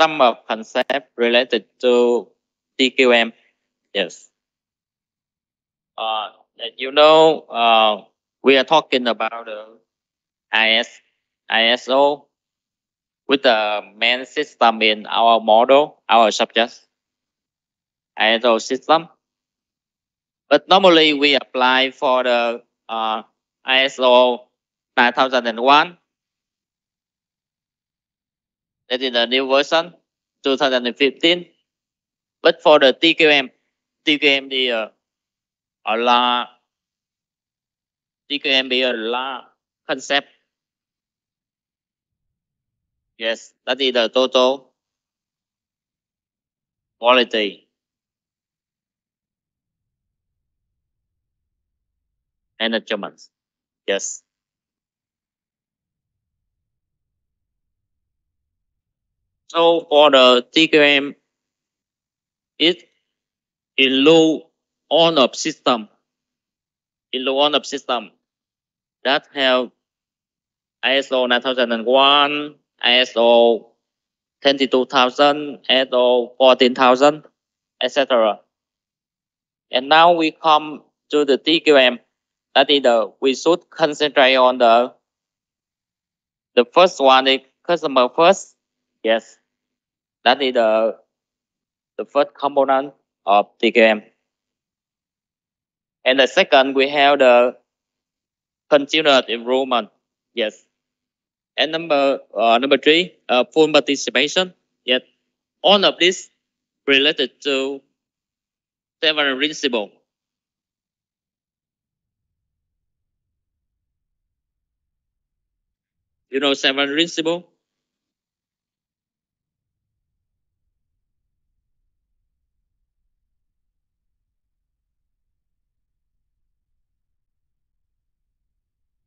some of concepts related to TQM. Yes. As you know, we are talking about the ISO with the main system in our model, our subject, ISO system. But normally we apply for the ISO 9001. That is the new version, 2015. But for the TQM the TQM is a large concept. Yes, that is the total quality. And adjustments. Yes. So for the TQM, it includes on-off system. That have ISO 9001, ISO 22000, ISO 14000, etc. And now we come to the TQM. That is the, we should concentrate on the first one is customer first. Yes. That is the first component of TQM. And the second, we have the continuous improvement. Yes. And number three, full participation. Yes. All of this related to several principles. You know several principles?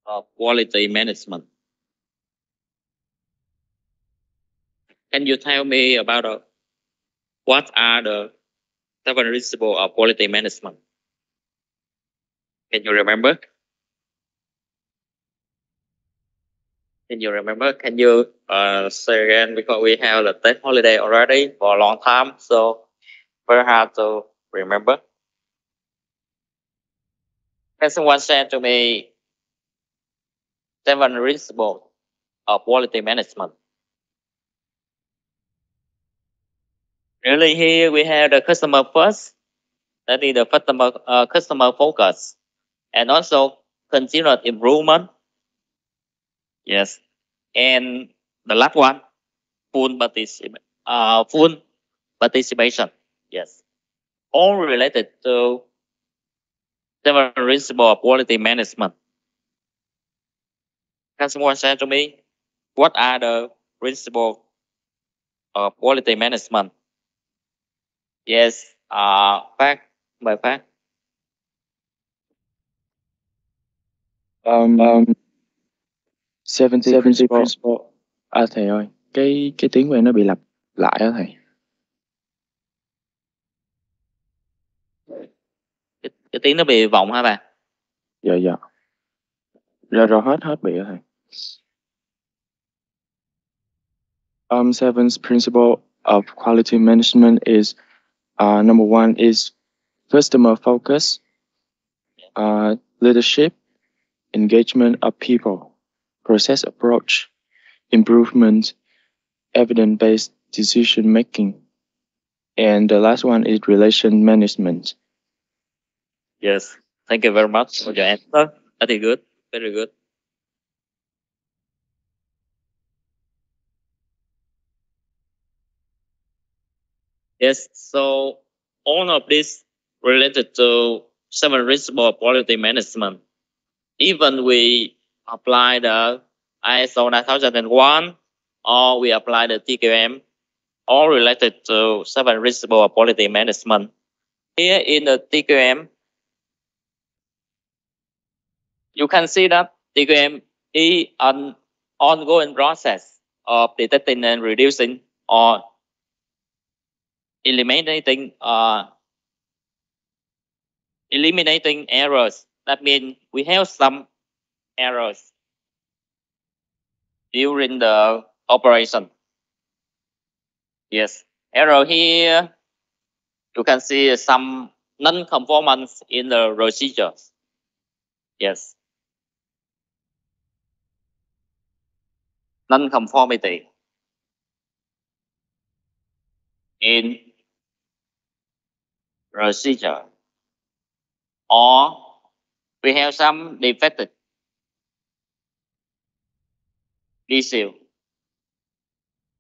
Of quality management. Can you tell me about what are the seven principles of quality management? Can you remember? Can you say again, because we have the test holiday already for a long time, so very hard to remember. Can someone say to me 7 principles of quality management? Really, here we have the customer first, that is the customer focus, and also continuous improvement. Yes, and the last one, full participation. Yes, all related to several principles of quality management. Can someone say to me, what are the principles of quality management? Yes, Phát. Seven principles. À thầy ơi, cái tiếng của em nó bị lặp lại đó thầy. Cái tiếng nó bị vọng hả bà? Dạ. Rồi hết bị rồi thầy. Seventh principle of quality management is number one is customer focus, leadership, engagement of people, process approach, improvement, evidence-based decision making, and the last one is relation management. Yes, thank you very much for your answer. That is good. Very good. Yes, so all of this related to several principles of quality management. Even we apply the ISO 9001 or we apply the TQM, all related to several principles of quality management. Here in the TQM, you can see that TQM is an ongoing process of detecting and reducing or eliminating errors. That means we have some errors during the operation. Yes, error here. You can see some non-conformance in the procedures. Yes. Non-conformity in procedure, or we have some defective issue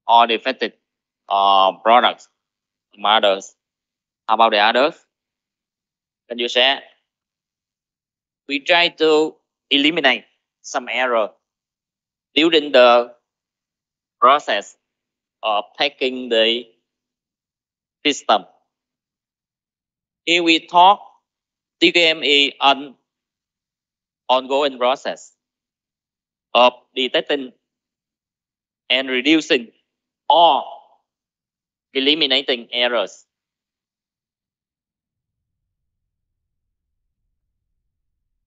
or defective products from others. How about the others? Can you share? We try to eliminate some error during the process of taking the system. Here we talk TQM is an ongoing process of detecting and reducing or eliminating errors.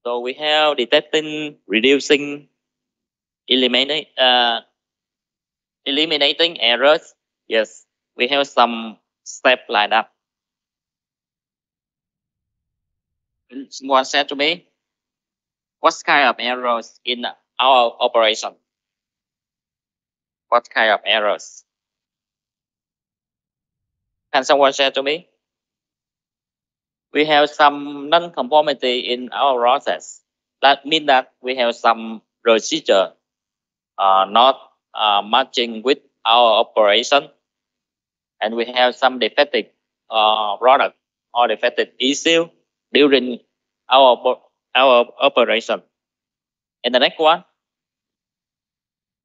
So we have detecting, reducing, eliminating errors. Yes, we have some steps lined up. Someone said to me, what kind of errors in our operation? What kind of errors? Can someone share to me? We have some non-conformity in our process. That means that we have some procedure not matching with our operation, and we have some defective product or defective issue during our operation. And the next one,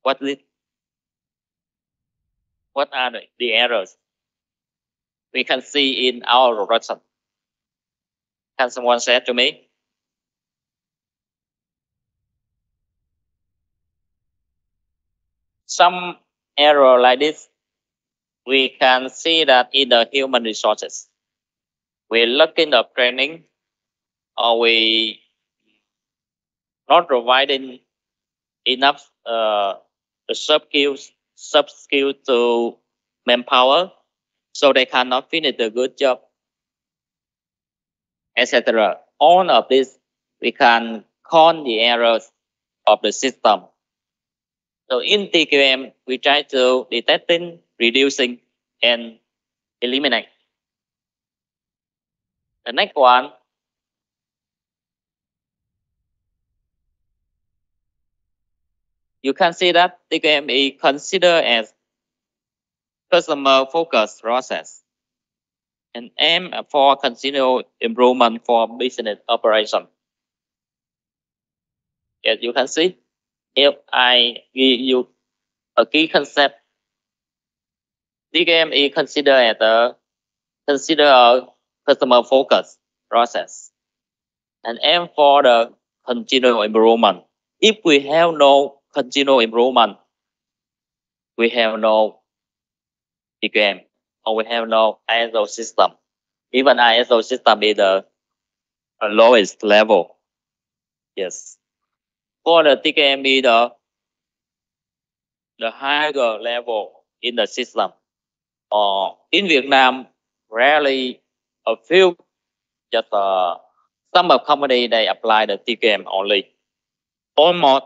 what are the errors we can see in our operation? Can someone say to me? Some error like this, we can see that in the human resources. We look in the training, or we not providing enough sub skills to manpower, so they cannot finish the good job, etc. All of this we can count the errors of the system. So in TQM, we try to detecting, reducing, and eliminate. The next one, you can see that TQM is considered as customer-focused process and aim for continual improvement for business operation. As you can see, if I give you a key concept, TQM is considered as a customer-focused process and aim for the continual improvement. If we have no continual improvement, we have no TQM, or we have no ISO system. Even ISO system is the lowest level. Yes. For the TQM is the higher level in the system. In Vietnam, rarely a few, just some of company, they apply the TQM only. Almost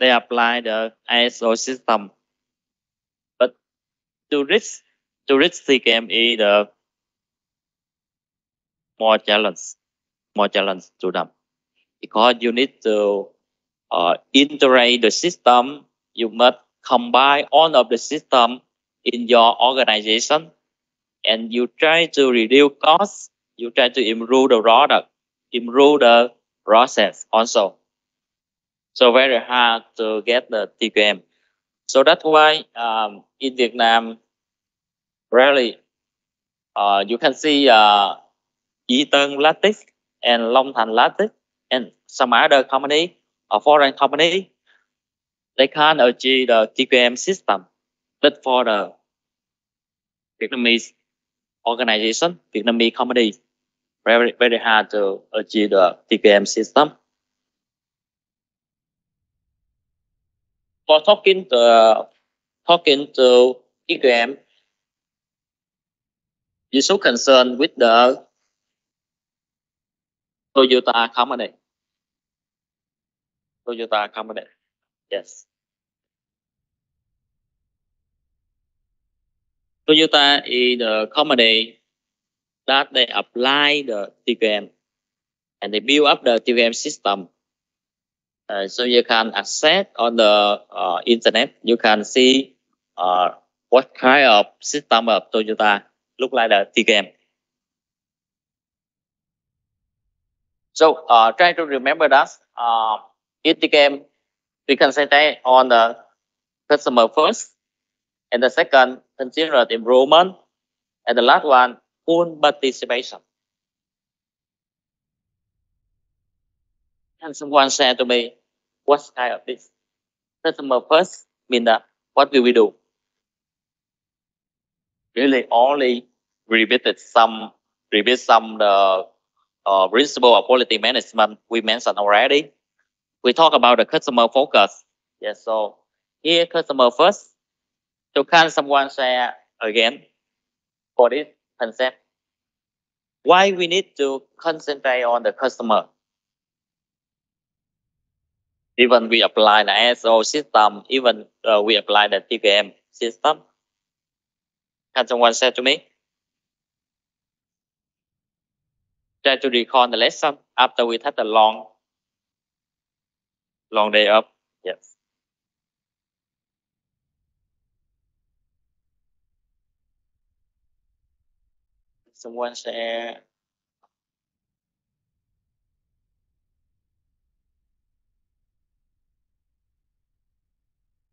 they apply the ISO system. But to reach TQM is the more challenge to them, because you need to integrate the system. You must combine all of the system in your organization, and you try to reduce costs. You try to improve the product, improve the process also. So very hard to get the TQM. So that's why in Vietnam, rarely you can see Yitan Latex and Long Thanh Latex and some other company or foreign company. They can't achieve the TQM system, but for the Vietnamese organization, Vietnamese company, very hard to achieve the TQM system. For talking to TQM, You should concern with the Toyota company. Toyota company. Yes. Toyota is the company that they apply the TQM and they build up the TQM system. So you can access on the internet. You can see what kind of system of Toyota look like the TQM. So try to remember that in TQM, we concentrate on the customer first, and the second, continuous improvement, and the last one, full participation. And someone said to me, what kind of this? Customer first mean that what will we do? Really only repeat some the principle of quality management we mentioned already. We talk about the customer focus. Yes, so here customer first. So can someone share again for this concept? Why we need to concentrate on the customer? Even we apply the ISO system, even we apply the TQM system. Can someone say to me? Try to recall the lesson after we had a long day up. Yes. Someone share.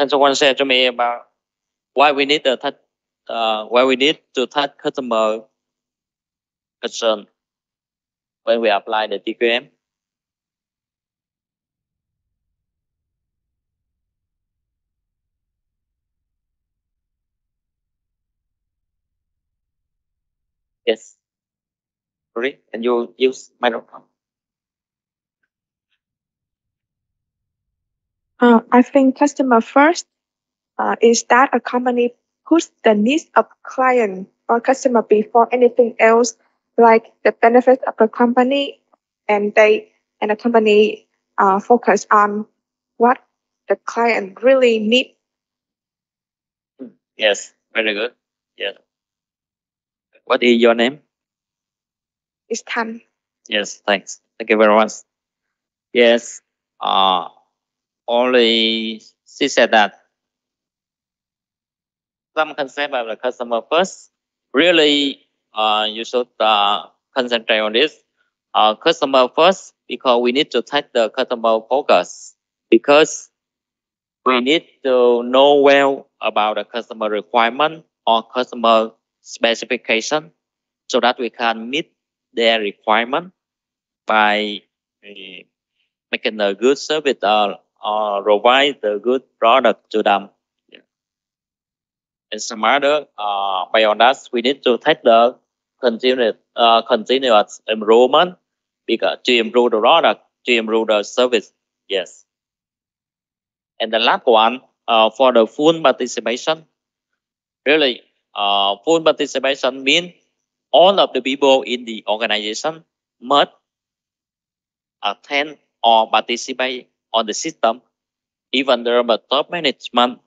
And someone said to me about why we need to touch customer concern when we apply the TQM. Yes. Sorry, and you use microphone. I think customer first is that a company puts the needs of client or customer before anything else, like the benefits of the company, and the company focus on what the client really needs. Yes, very good. Yeah. What is your name? It's Tan. Yes, thanks. Thank you very much. Yes. Only she said that some concept of the customer first. Really, you should concentrate on this customer first, because we need to take the customer focus, because we need to know well about the customer requirement or customer specification, so that we can meet their requirement by making a good service or provide the good product to them. Yeah. And some other beyond that, we need to take the continuous improvement, because to improve the product, to improve the service. Yes. And the last one, for the full participation. Really, full participation means all of the people in the organization must attend or participate on the system, even the top management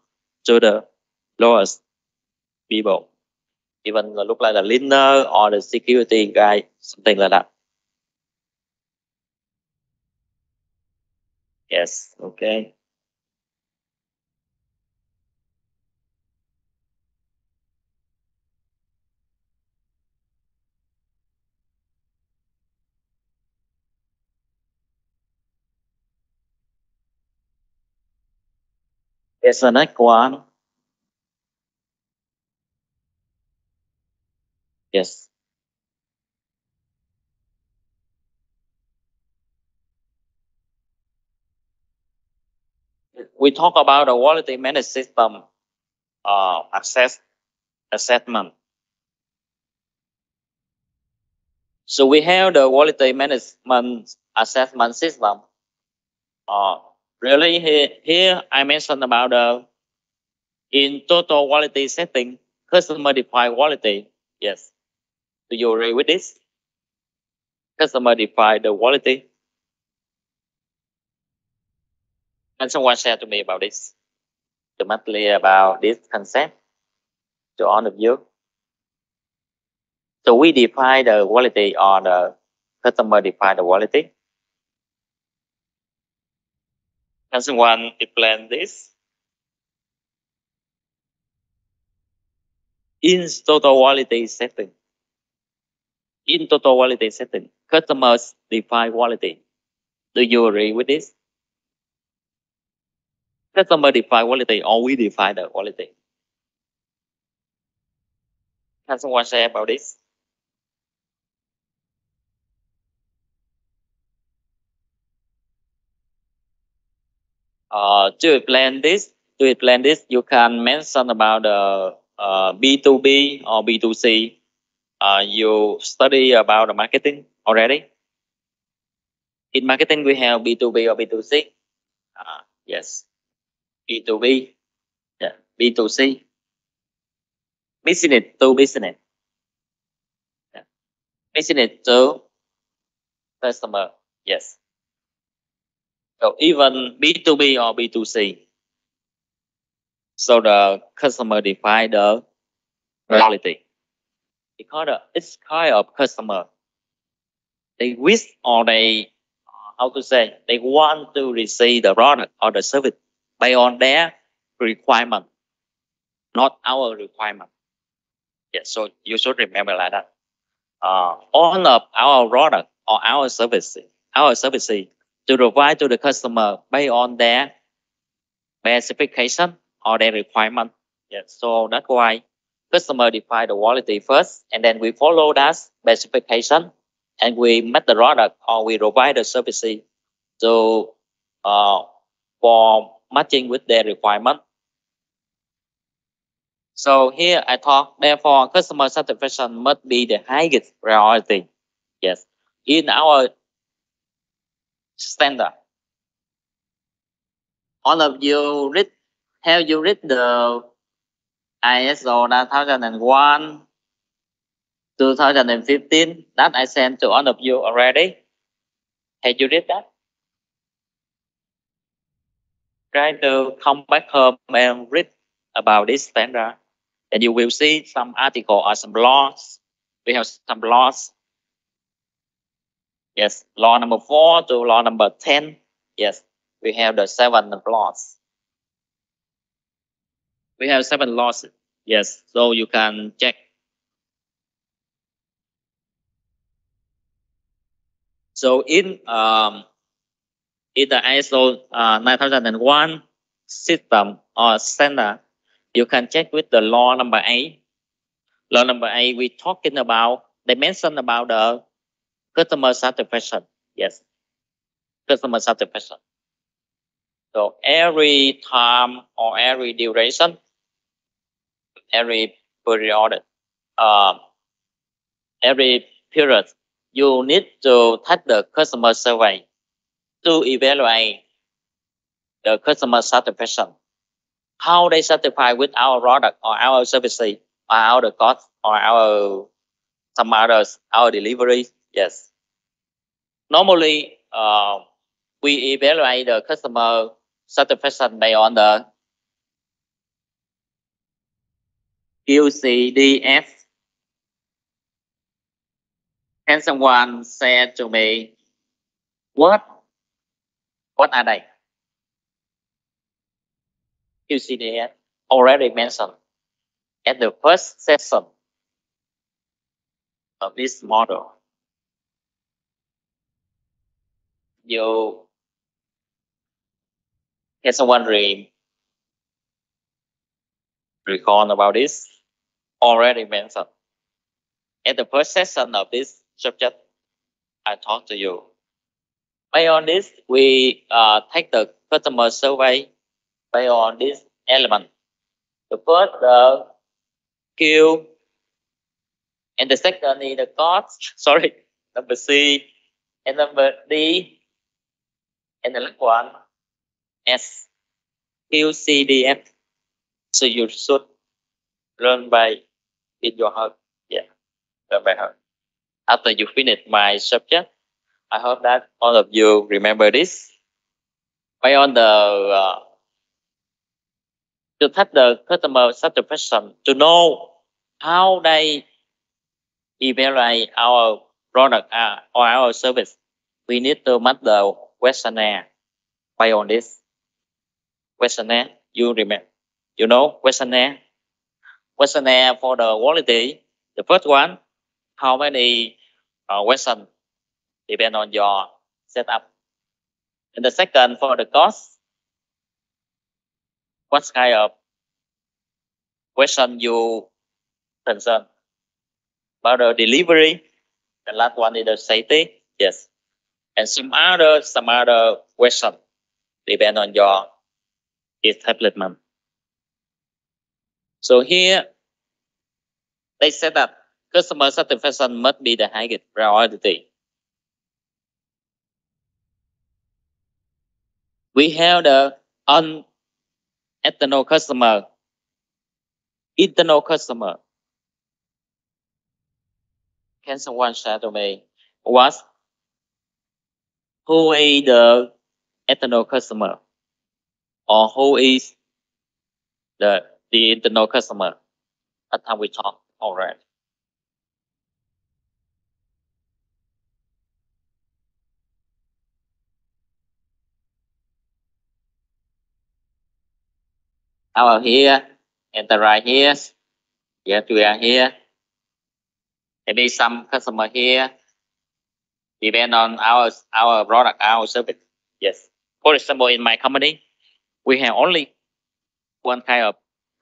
to the lowest people, even look like the leader or the security guy, something like that. Yes, okay. It's the next one. Yes. We talk about the quality management system assessment. So we have the quality management assessment system. Really here I mentioned about the in total quality setting, customer defined quality. Yes. Do you agree with this? Customer defined the quality. And someone shared to me about this, ultimately about this concept to all of you. So we define the quality or the customer define the quality. Can someone explain this? In total quality setting. In total quality setting, customers define quality. Do you agree with this? Customer define quality or we define the quality. Can someone share about this? To explain this, you can mention about the B2B or B2C. You study about the marketing already. In marketing, we have B2B or B2C. Yes. B2B, yeah. B2C, business to business, yeah. Business to customer, yes. So even B2B or B2C, so the customer define the quality. Because it's kind of customer, they wish or they, how to say, they want to receive the product or the service based on their requirement, not our requirement. Yeah, so you should remember like that. All of our product or our services to provide to the customer based on their specification or their requirement. Yeah, so that's why customer define the quality first, and then we follow that specification, and we make the product or we provide the services to for matching with their requirement. So here I talk, therefore, customer satisfaction must be the highest priority. Yes, in our standard. All of you read, have you read the ISO 9001, 2015 that I sent to all of you already? Have you read that? Try to come back home and read about this standard, and you will see some article or some laws. We have some laws. Yes, law number 4 to law number 10. Yes, we have the 7 laws. We have 7 laws. Yes, so you can check. So in the ISO 9001 system or standard, you can check with the law number 8. Law number 8, we're talking about, they mentioned about the customer satisfaction. Yes, customer satisfaction. So every time or every duration, every period, you need to take the customer survey to evaluate the customer satisfaction, how they satisfy with our product or our services, or our cost, or our some others, our delivery. Yes. Normally, we evaluate the customer satisfaction based on the QCDF. Can someone say to me what are they? QCDF already mentioned at the first session of this model. You can someone recall about this? Already mentioned. At the first session of this subject, I talked to you. Based on this, we take the customer survey based on this element. The first, the Q, and the second is the cost. Sorry, number C, and number D, and the last one, S, QCDF. So you should learn by in your heart. Yeah, learn by heart. After you finish my subject, I hope that all of you remember this. Based on the to take the customer satisfaction to know how they evaluate our product or our service, we need to make the questionnaire. Based on this questionnaire, you remember, you know, questionnaire for the quality. The first one, how many questions depend on your setup. And the second, for the cost, what kind of question you concern about the delivery. The last one is the safety, yes, and some other question depend on your establishment. So here they said that customer satisfaction must be the highest priority. We have the external customer, internal customer. Can someone share to me who is the external customer or who is the internal customer? That time we talk already. Our here, enter right here. Yes, we are here. Maybe some customer here depend on our product, our service. Yes. For example, in my company, we have only one kind of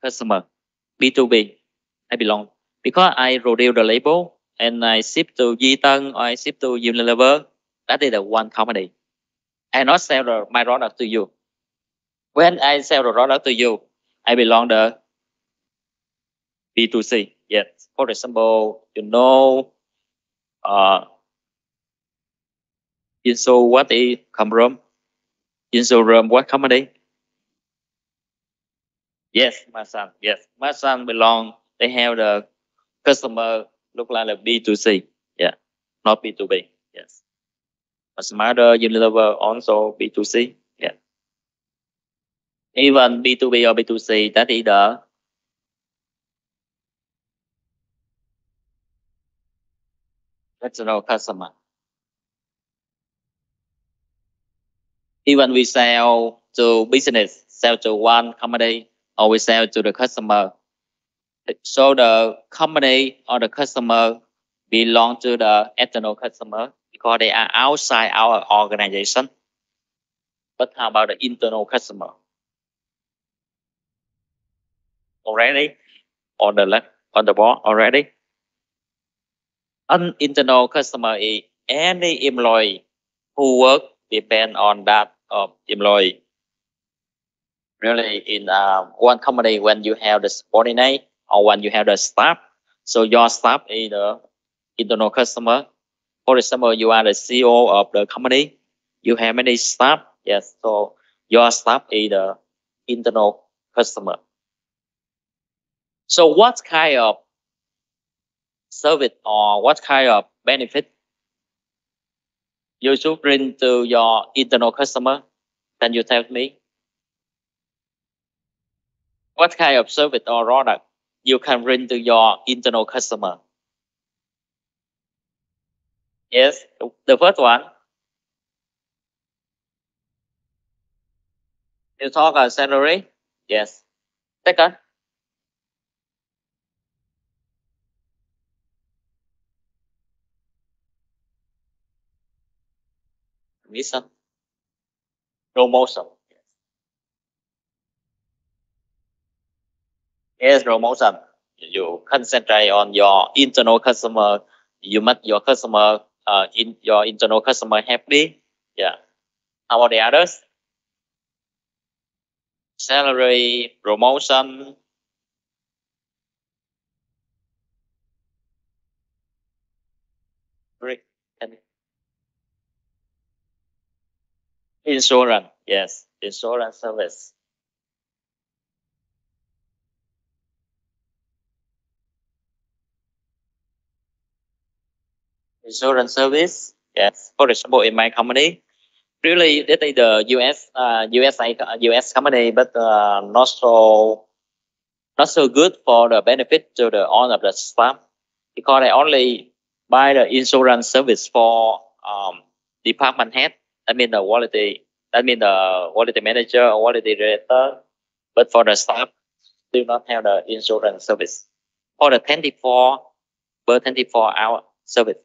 customer, B2B. I belong because I produce the label and I ship to Yitan or I ship to Unilever. That is the one company. I not sell my product to you. When I sell the product to you, I belong to B2C. Yes. For example, you know, so what it come from? Insurance, what company? Yes, Masan. Yes, Masan belong. They have the customer look like a B2C. Yeah, not B2B. Yes. Smarter Unilever also B2C. Yeah. Even B2B or B2C, that is the external customer. Even we sell to business, sell to one company, or we sell to the customer. So the company or the customer belong to the external customer because they are outside our organization. But how about the internal customer? Already on the left on the board already. An internal customer is any employee who work depend on that of employee. Really, in one company, when you have the subordinate or when you have the staff, so your staff is the internal customer. For example, you are the CEO of the company. You have many staff. Yes, so your staff is the internal customer. So what kind of service or what kind of benefit you should bring to your internal customer? Can you tell me? What kind of service or product you can bring to your internal customer? Yes, the first one. You talk about salary? Yes. Second. Reason. Promotion. Yes, promotion. you concentrate on your internal customer. You make your customer, your internal customer happy. Yeah. How about the others? Salary, promotion. Insurance, yes, insurance service. Insurance service, yes. For example, in my company, really, that is the US company, but not so good for the benefit to the all of the staff, because they only buy the insurance service for department head. I mean the quality. I mean the quality manager or quality director. But for the staff, do not have the insurance service or the 24/24 hour service.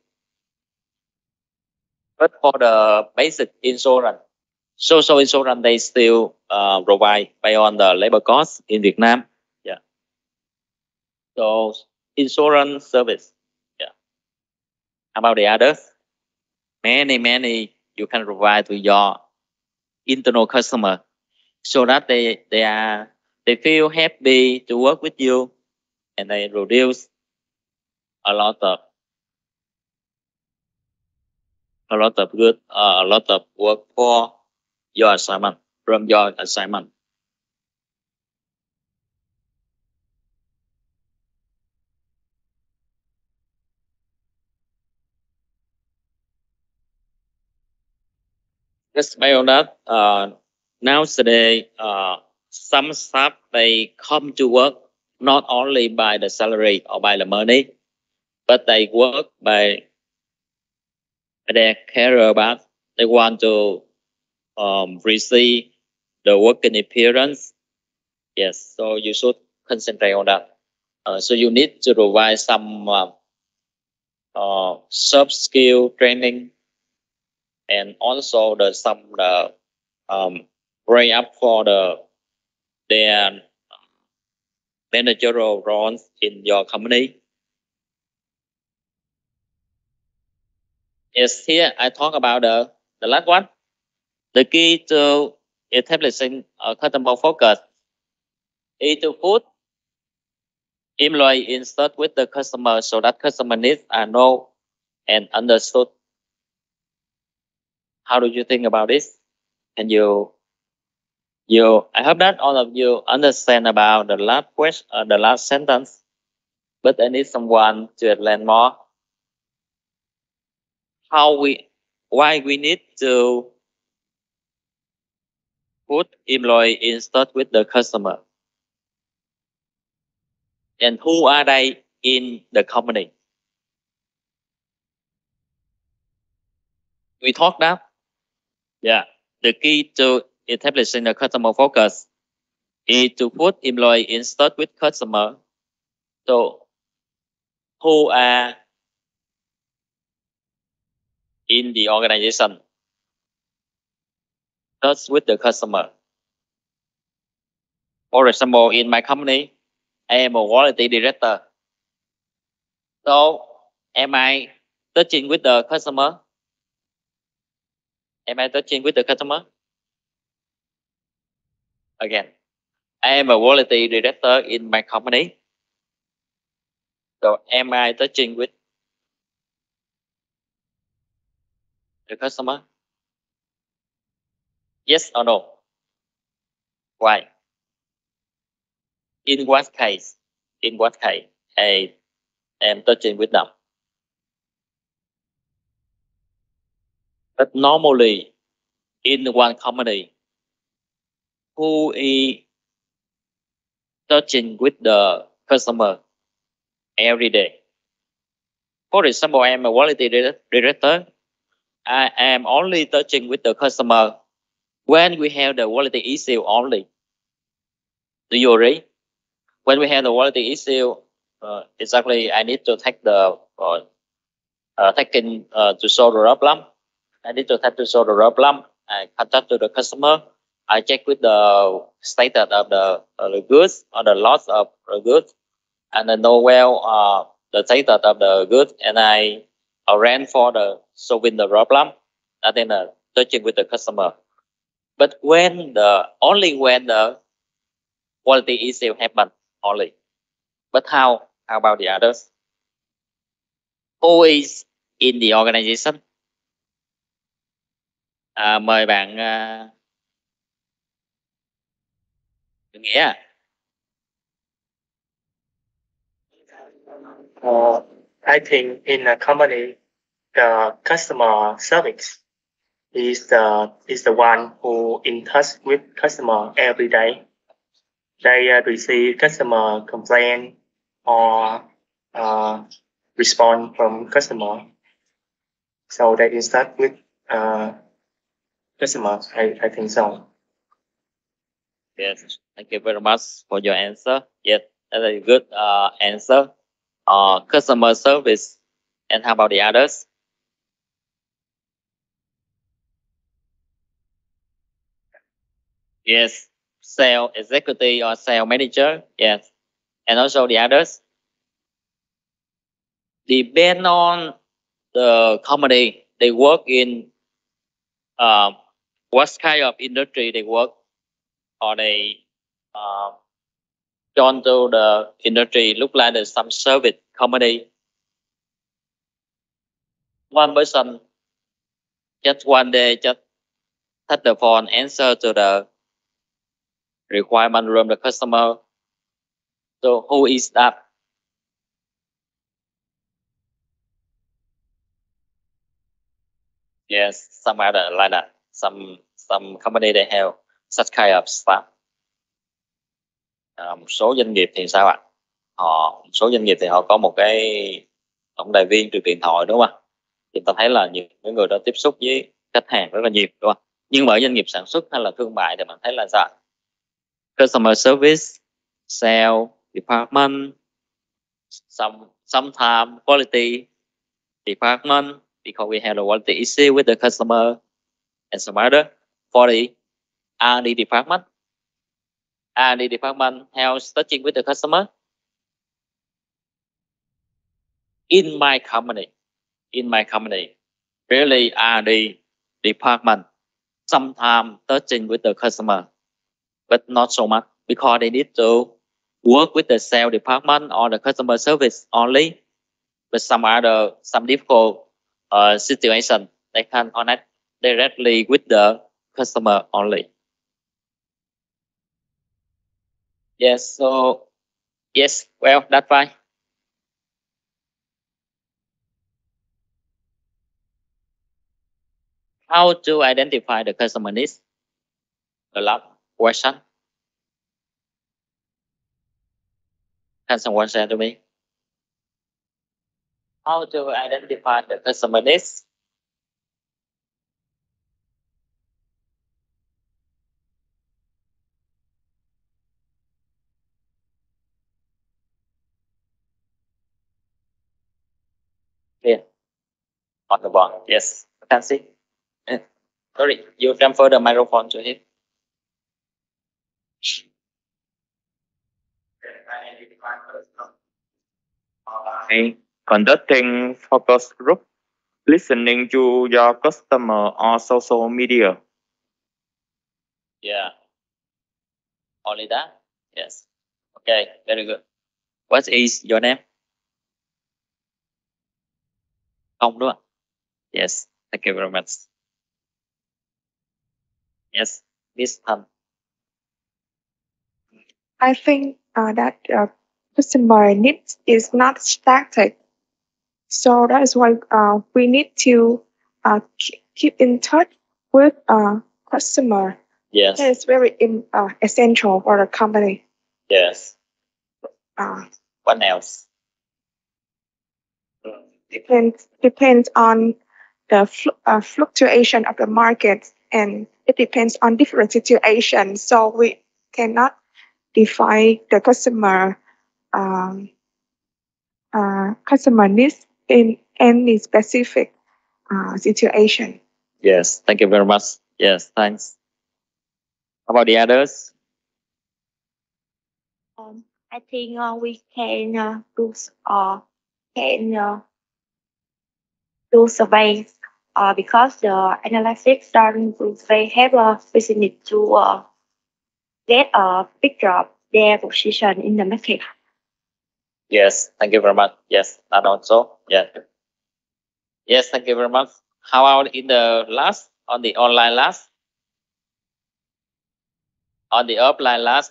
But for the basic insurance, social insurance, they still provide based on the labor cost in Vietnam. Yeah. So insurance service. Yeah. How about the others? Many. You can provide to your internal customer so that they feel happy to work with you, and they reduce a lot of work for your assignment from your assignment. Just based on that, nowadays, some staff, they come to work not only by the salary or by the money, but they work by their career path. They want to receive the working appearance. Yes, so you should concentrate on that. So you need to provide some soft skill training, and also the bring up for their managerial roles in your company. Yes, here I talk about the last one, the key to establishing a customer focus is to put employee in touch with the customer so that customer needs are known and understood. How do you think about this? And I hope that all of you understand about the last question, the last sentence. But I need someone to learn more. Why we need to put employee in touch with the customer, and who are they in the company? We talked that. Yeah, the key to establishing the customer focus is to put employee in touch with customer. So, who are in the organization? Touch with the customer. For example, in my company, I am a quality director. So, am I touching with the customer? Am I touching with the customer? Again, I am a quality director in my company. So am I touching with the customer? Yes or no? Why? In what case I am touching with them? But normally, in one company, who is touching with the customer every day? For example, I am a quality director. I am only touching with the customer when we have the quality issue only. Do you agree? When we have the quality issue, exactly, I need to take the to solve the problem. I need to try to solve the problem. I contact to the customer. I check with the status of the goods or the loss of the goods. and I know well the status of the goods, and I arrange for the solving the problem, and then touching with the customer. But when the only when the quality issue happen only. But how about the others? Always in the organization. Mời bạn Nghĩa. I think in a company, the customer service is the one who in touch with customer every day. They receive customer complaint or respond from customer. So they start with customer. I think so. Yes, thank you very much for your answer. Yes, that is a good answer. Customer service, and how about the others? Yes, sales executive or sales manager. Yes, and also the others. Depend on the company they work in, what kind of industry they work, or they join to the industry. Look like there's some service company. One person just one day just touch the phone, answer to the requirement from the customer. So who is that? Yes, some other like that. Some company they have such kind of staff. Một số doanh nghiệp thì sao ạ? Một số doanh nghiệp thì họ có một cái tổng đài viên trực điện thoại, đúng không ạ? Thì ta thấy là những người đó tiếp xúc với khách hàng rất là nhiều, đúng không? Nhưng mà ở doanh nghiệp sản xuất hay là thương mại thì bạn thấy là sao? Customer service, sales department, sometimes quality department, because we have a quality issue with the customer, and some other. For the R&D department, R&D department helps touching with the customer. In my company, really R&D department sometimes touching with the customer, but not so much because they need to work with the sales department or the customer service only. But some difficult situation, they can connect directly with the customer only. Yes, so yes, well, that's fine. How to identify the customer needs? The last question. Can someone say to me? How to identify the customer needs? Here, on the board. Yes, I can see. Sorry, you transfer the microphone to him. I conducting focus group, listening to your customer on social media. Yeah. Only that? Yes. Okay, very good. What is your name? Không, đúng không? Yes, thank you very much. Yes, Miss Tan. I think that customer needs is not static, so that is why we need to keep in touch with customer. Yes, that is very essential for the company. Yes. What else? Depends on the fluctuation of the market, and it depends on different situations. So we cannot define the customer needs in any specific situation. Yes, thank you very much. Yes, thanks. How about the others? I think we can do surveys because the analytics done survey have a business to get a picture of their position in the market. Yes, thank you very much. Yes, and also, yeah. Yes, thank you very much. How about in the last, on the online last? On the offline last,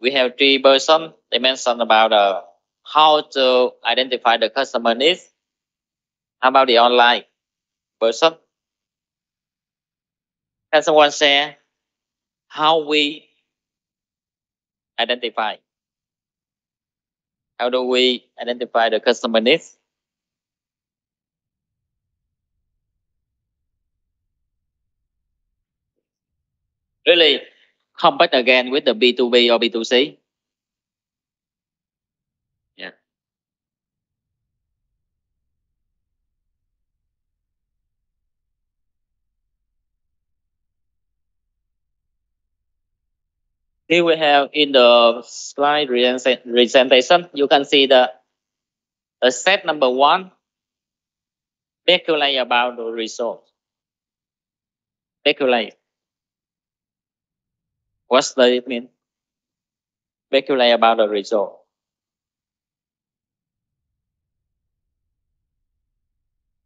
we have three persons. They mentioned about how to identify the customer needs. How about the online person? Can someone share how we identify? How do we identify the customer needs? Really compare again with the B2B or B2C? Yeah. Here we have in the slide presentation, you can see the set number one, speculate about the result. Speculate. What does it mean? Speculate about the result.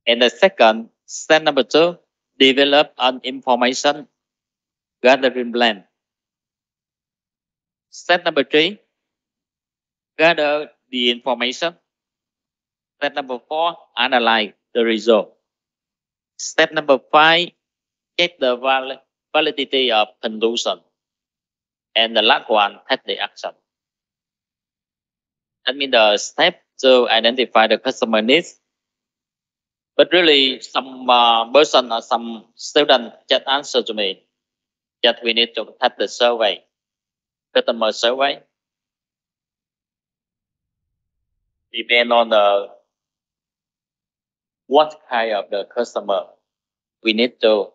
And the second, step number two, develop an information gathering plan. Step number three, gather the information. Step number four, analyze the result. Step number five, check the validity of conclusion. And the last one, take the action. That means the step to identify the customer needs. But really, some person or some student just answered to me that we need to take the survey, customer survey. Depend on the what kind of the customer, we need to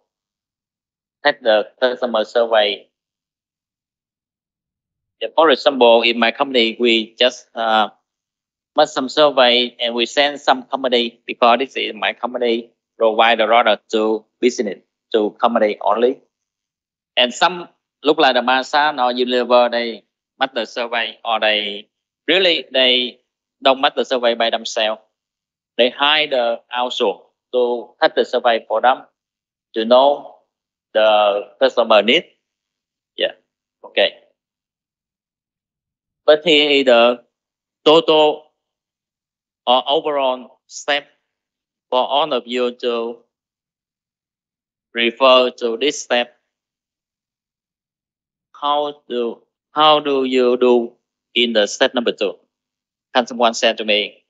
take the customer survey. For example, in my company, we just made some survey and we send some company because this is my company provide the product to business, to company only. And some look like the Masan or Unilever, they make the survey or they really, they don't make the survey by themselves. They hire the outsource to take the survey for them to know the customer need. Yeah, okay. But here is the total or overall step for all of you to refer to this step. How do you do in the step number two? Can someone say to me?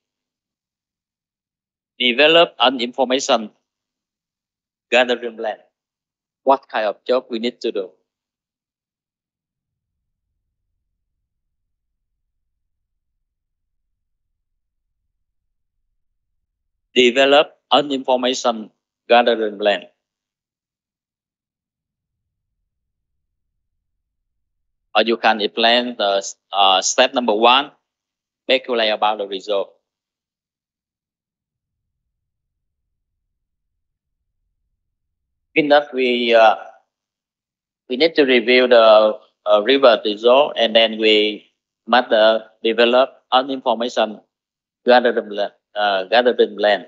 Develop an information gathering plan. What kind of job we need to do? Develop an information gathering plan. Or you can explain the step number one, speculate about the result. In that we need to review the revert result and then we must develop an information gathering plan. Gathering plan.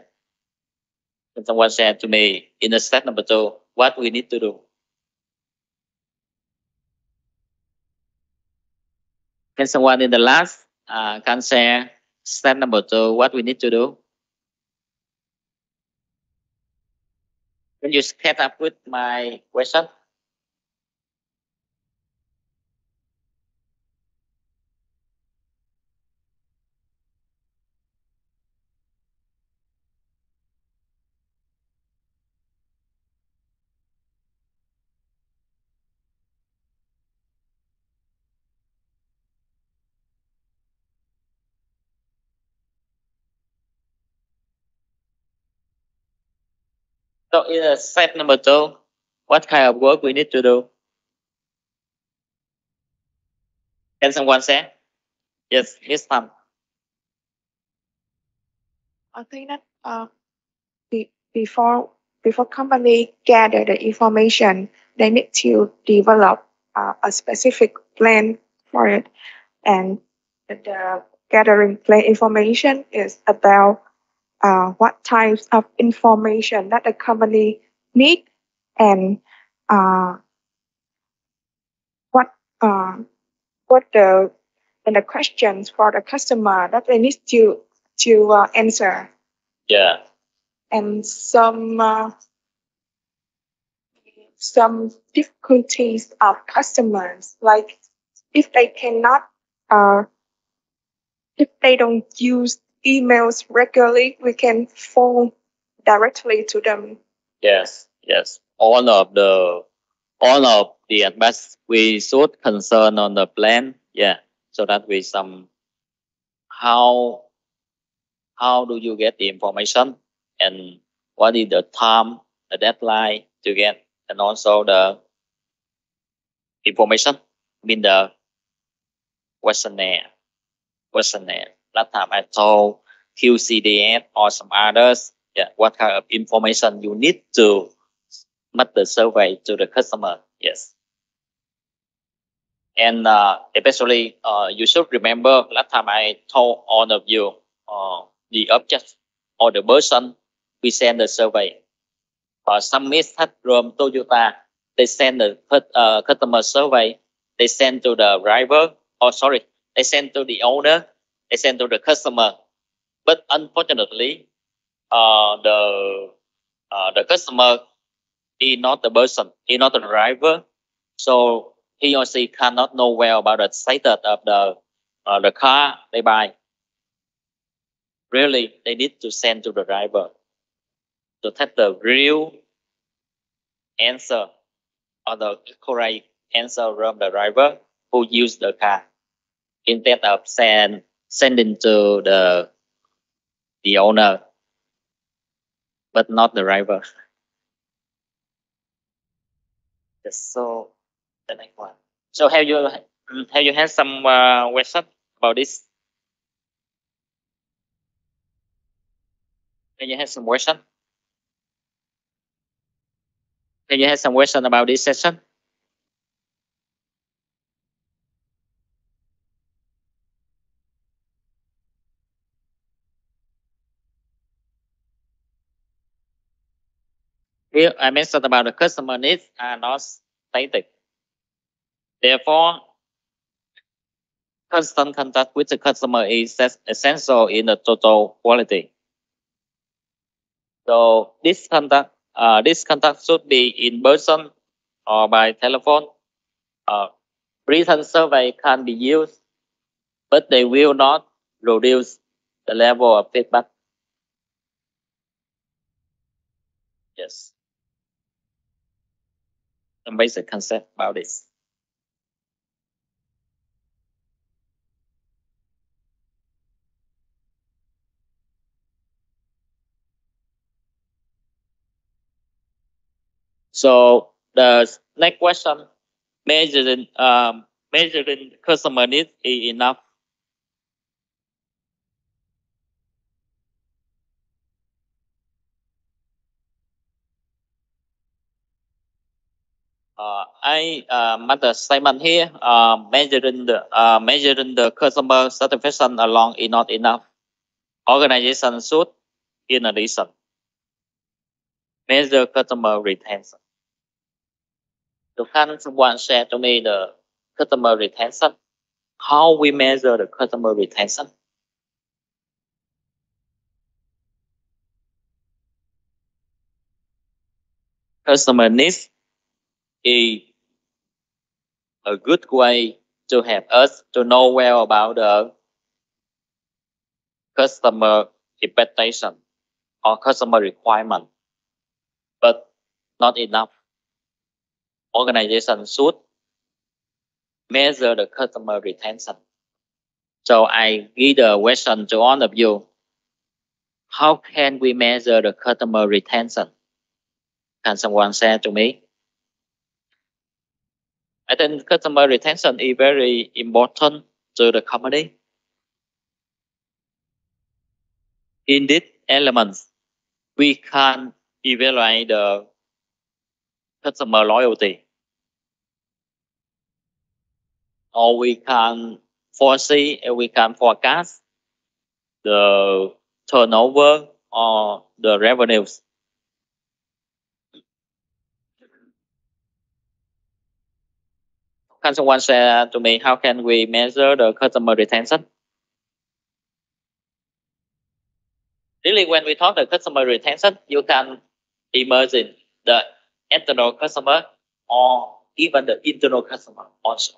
Can someone said to me in the step number two, what we need to do? Can someone in the last can share step number two, what we need to do? Can you catch up with my question? So in step number two, what kind of work we need to do? Can someone say? Yes, Miss Tan. I think that before company gather the information, they need to develop a specific plan for it, and the gathering plan information is about what types of information that the company need, and the questions for the customer that they need to answer. Yeah. And some difficulties of customers, like if they cannot, if they don't use emails regularly, we can phone directly to them. Yes, yes. All of the advice we should concern on the plan. Yeah, so that we some how do you get the information, and what is the time, the deadline to get, and also the information, I mean the questionnaire. Last time I told QCDF or some others, yeah, what kind of information you need to make the survey to the customer. Yes. And especially you should remember last time I told all of you the object or the person we send the survey. For some mistake from Toyota, they send the customer survey, they send to the driver, or sorry, they send to the owner, they send to the customer. But unfortunately, the customer is not the person, is not the driver. So he or she cannot know well about the status of the car they buy. Really, they need to send to the driver to take the real answer or the correct answer from the driver who used the car, instead of sending to the owner, but not the driver. So the next one. So have you had some questions about this? Have you had some question about this session? Here I mentioned about the customer needs are not static. Therefore, constant contact with the customer is essential in the total quality. So this contact should be in person or by telephone. Written survey can be used, but they will not reduce the level of feedback. Yes. Some basic concept about this. So the next question, measuring customer needs is enough. I make a statement here. Measuring the customer satisfaction alone is not enough. Organization should, in addition, measure customer retention. So can someone share to me the customer retention? How we measure the customer retention? Customer needs is a good way to help us to know well about the customer expectation or customer requirement, but not enough. Organization should measure the customer retention. So I give the question to all of you. How can we measure the customer retention? Can someone say to me? I think customer retention is very important to the company, in these elements, we can evaluate the customer loyalty, or we can foresee and we can forecast the turnover or the revenues. Can someone share to me how can we measure the customer retention? Really, when we talk the customer retention, you can imagine the external customer or even the internal customer also.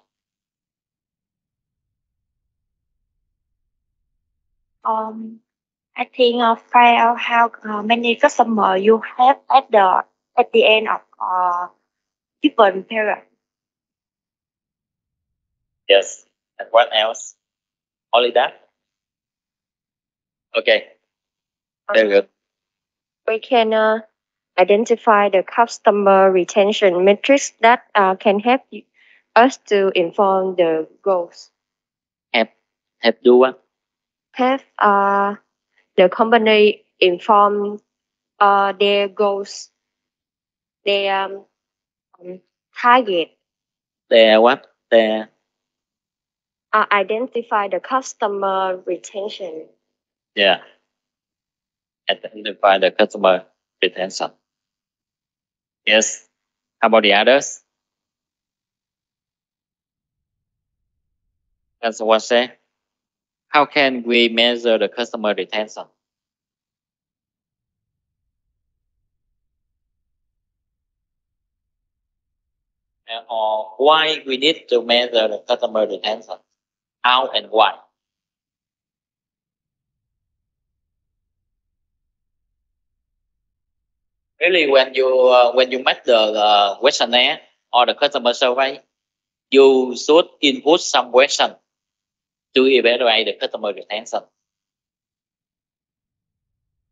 I think find out how many customers you have at the end of given period. Yes. And what else? Only that? Okay. Very good. We can identify the customer retention metrics that can help us to inform the goals. Have do what? Have the company inform their goals, their target. Their what? Their identify the customer retention. Yeah. Identify the customer retention. Yes. How about the others? That's what I say. How can we measure the customer retention? Or why we need to measure the customer retention? How and why? Really, when you make the questionnaire or the customer survey, you should input some question to evaluate the customer retention.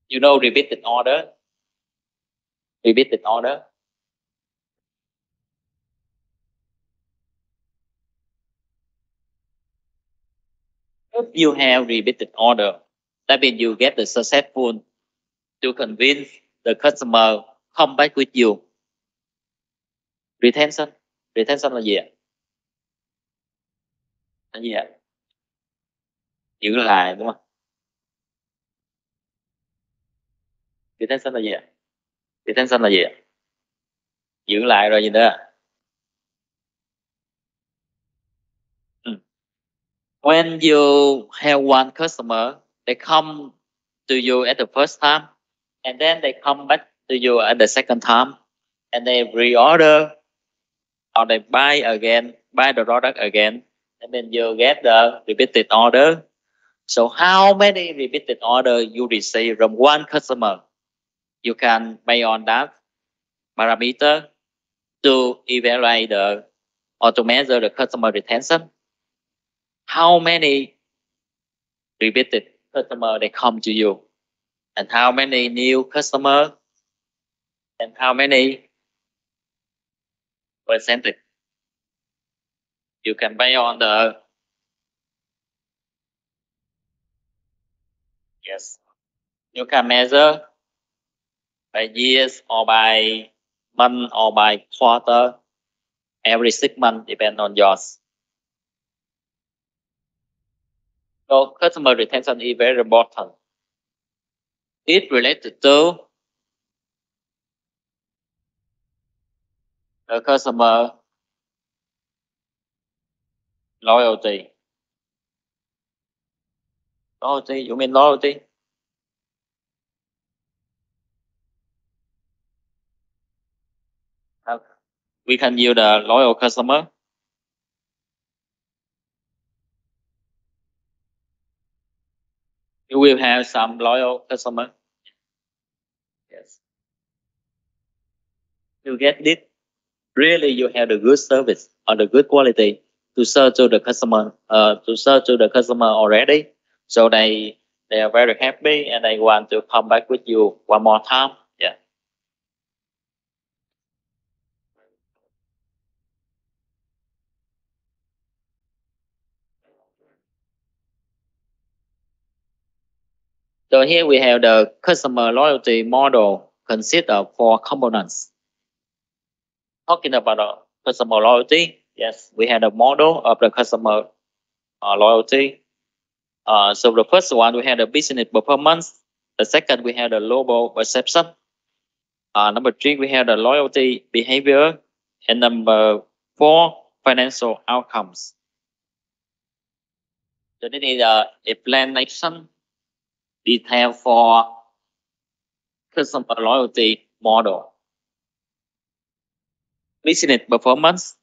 You know, repeated order. If you have repeated order, that means you get the successful to convince the customer come back with you. Retention là gì ạ? Là gì ạ? Giữ lại đúng không? Retention là gì ạ? Retention là gì ạ? Giữ lại rồi gì nữa? When you have one customer, they come to you at the first time, and then they come back to you at the second time, and they reorder or they buy the product again, and then you get the repeated order. So how many repeated order you receive from one customer? You can make on that parameter to evaluate the or to measure the customer retention. How many repeated customer they come to you, and how many new customer, and how many percentage you can pay on the. Yes, you can measure by years or by month or by quarter, every 6 months, depend on yours. So customer retention is very important. It related to the customer loyalty. Loyalty, you mean loyalty? We can use the loyal customer. You will have some loyal customer. Yes. You get this. Really, you have the good service or the good quality to serve to the customer. Already, so they are very happy and they want to come back with you one more time. Yeah. So here we have the customer loyalty model consists of 4 components. Talking about the customer loyalty, yes, we had a model of the customer loyalty. So the first one, we had a business performance. The second, we had a global perception. Number 3, we had the loyalty behavior. And number 4, financial outcomes. So this is an explanation detail for customer loyalty model. Business performance.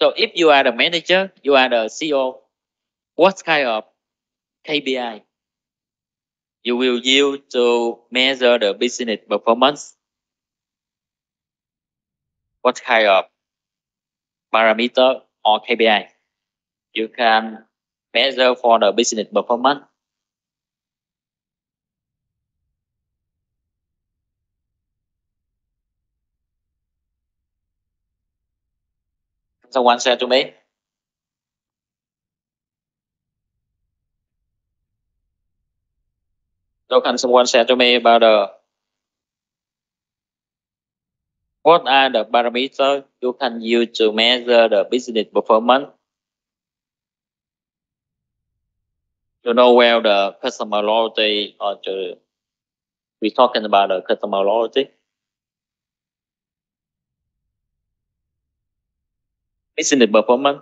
So if you are the manager, you are the CEO, what kind of KPI you will use to measure the business performance? What kind of parameter or KPI you can measure for the business performance? Someone said to me. So can someone say to me about what are the parameters you can use to measure the business performance? You know, well, the customer loyalty, or we're talking about the customer loyalty. Business performance.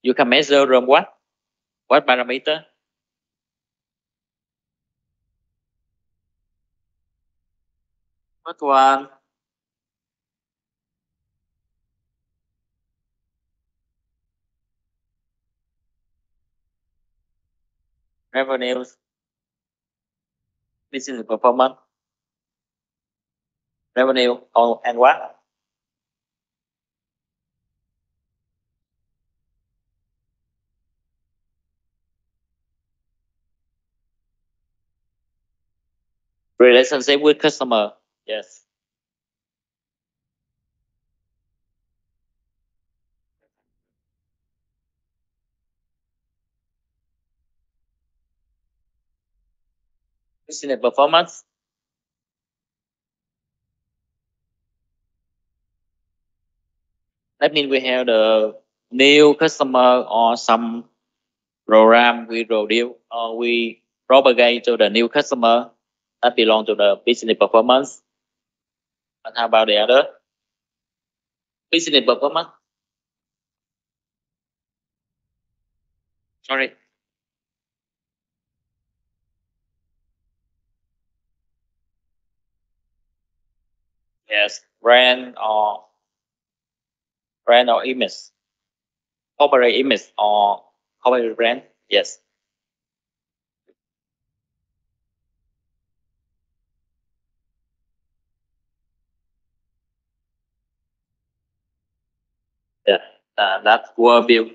You can measure from what? What parameter? First one, revenues, business performance, revenue, and what? Relationship with customer, yes. Business performance. That means we have the new customer or some program we review or we propagate to the new customer that belong to the business performance. And how about the other? Business performance. Sorry. Yes, brand or image, corporate image or corporate brand. Yes. Yeah, that's worldview.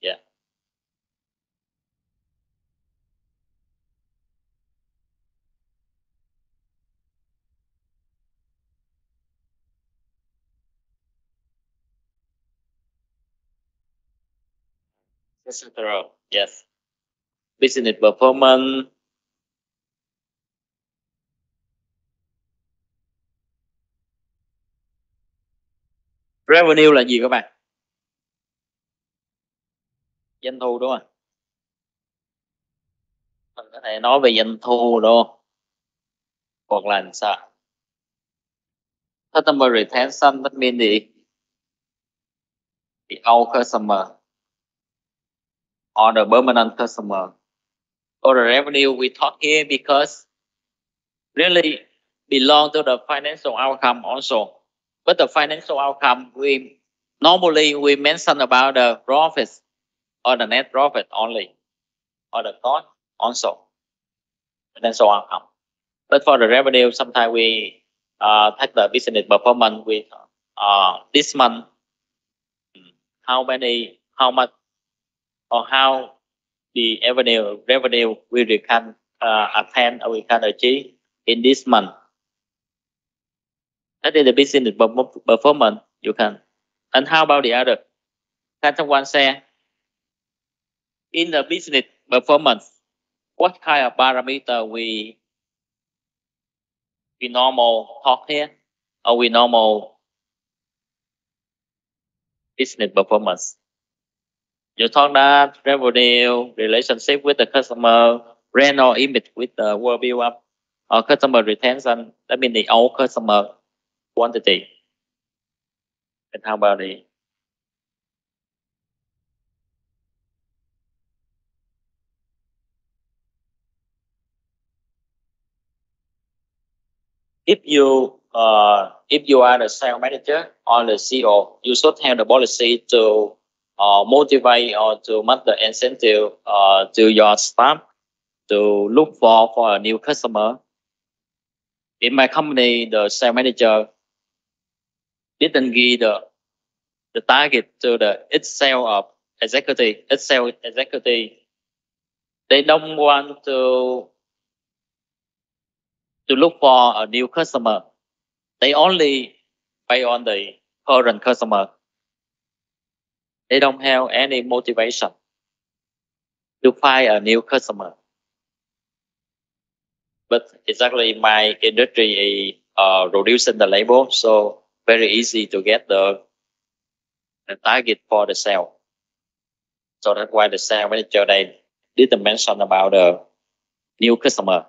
Yeah. Yes. Business performance. Revenue là gì các bạn? Doanh thu đúng không? Mình có thể nói về doanh thu đúng không? Hoặc là sao? Customer retention, that means the old customer or the permanent customer, or the revenue we talk here because really belong to the financial outcome also. But the financial outcome, we normally mention about the profits or the net profit only, or the cost also, financial outcome. But for the revenue, sometimes we take the business performance with this month. How much, or how the revenue we can attain or we can achieve in this month. That is the business performance you can. And how about the other? Can someone say, in the business performance, what kind of parameter we normal talk here, or we normal business performance? You talk that revenue, relationship with the customer, brand or image with the world build up, or customer retention. That means the old customer quantity. And how about the if you are the sales manager or the CEO, you should have the policy to motivate or to make the incentive to your staff to look for a new customer. In my company, the sales manager didn't give the target to the each sales executive. They don't want to look for a new customer. They only pay on the current customer. They don't have any motivation to find a new customer. But exactly my industry is reducing the label, so very easy to get the target for the sale. So that's why the sales manager they didn't mention about the new customer.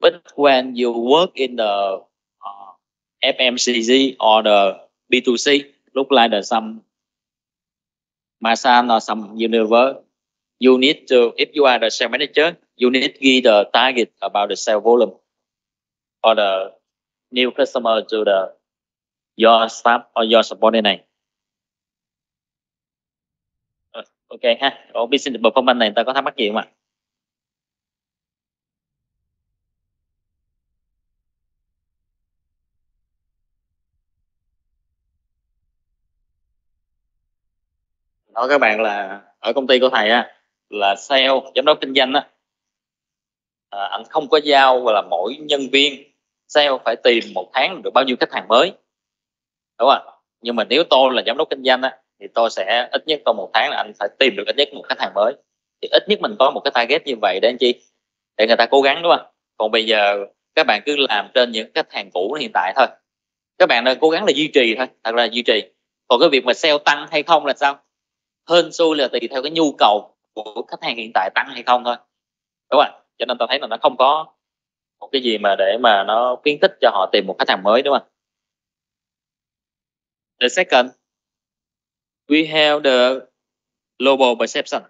But when you work in the FMCG or the B2C, look like the some Masan or some Unilever, you need to, if you are the sales manager, you need to give the target about the sale volume or the new customer to the your staff or your subordinate. Ok ha, ở business performance này ta có thắc mắc gì không ạ? Nói các bạn là ở công ty của thầy á, là sale, giám đốc kinh doanh á, anh không có giao là mỗi nhân viên sale phải tìm một tháng được bao nhiêu khách hàng mới, đúng không? Nhưng mà nếu tôi là giám đốc kinh doanh á, thì tôi sẽ ít nhất trong một tháng là anh phải tìm được ít nhất một khách hàng mới. Thì ít nhất mình có một cái target như vậy để anh chị, để người ta cố gắng, đúng không? Còn bây giờ các bạn cứ làm trên những khách hàng cũ hiện tại thôi, các bạn nên cố gắng là duy trì thôi, thật ra là duy trì. Còn cái việc mà sale tăng hay không là sao? Hơn xui là tùy theo cái nhu cầu của khách hàng hiện tại tăng hay không thôi, đúng không? Cho nên tôi thấy là nó không có một cái gì mà để mà nó khuyến khích cho họ tìm một khách hàng mới, đúng không? The second, we have the global perception.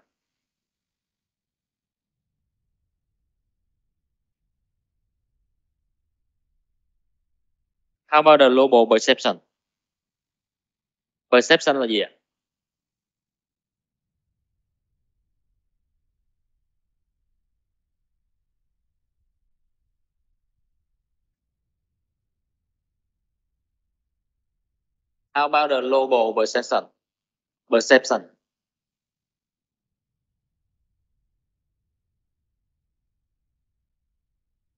How about the global perception? Perception là gì ạ? How about the global perception? Perception.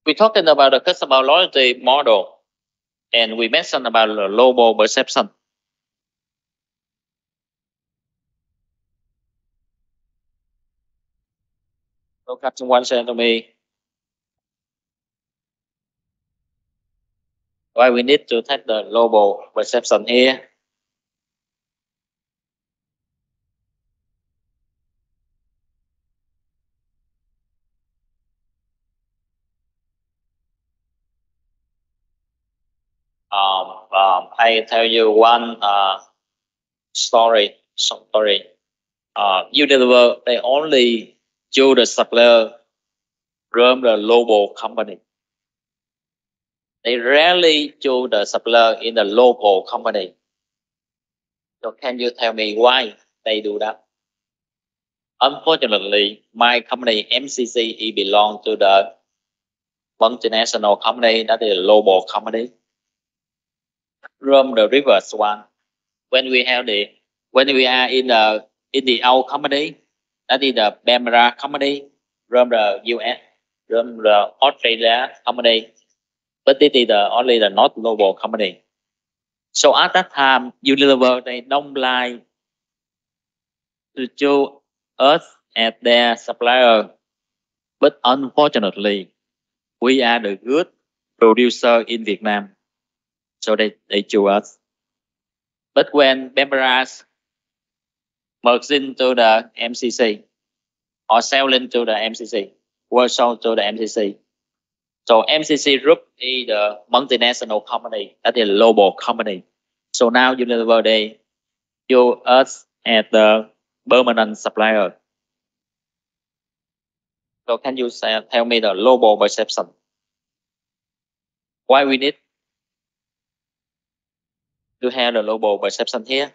We talking about the customer loyalty model, and we mentioned about the global perception. So, can someone say to me why we need to take the global perception here? I tell you one story. Unilever, they only choose the supplier from the global company. They rarely choose the supplier in the local company. So can you tell me why they do that? Unfortunately, my company MCC belongs to the multinational company, that is global company. From the reverse one, when we are in the old company, that is the Bembrax company from the US, from the Australia company, but it is only the not global company. So at that time, Unilever, they don't like to choose us as their supplier. But unfortunately, we are the good producer in Vietnam. So they choose us. But when Bembrax merged into the MCC or selling to the MCC, were sold to the MCC. So MCC Group is the multinational company, that is a global company. So now Unilever, they use us as the permanent supplier. So can you tell me the global perception? Why we need to have the global perception here?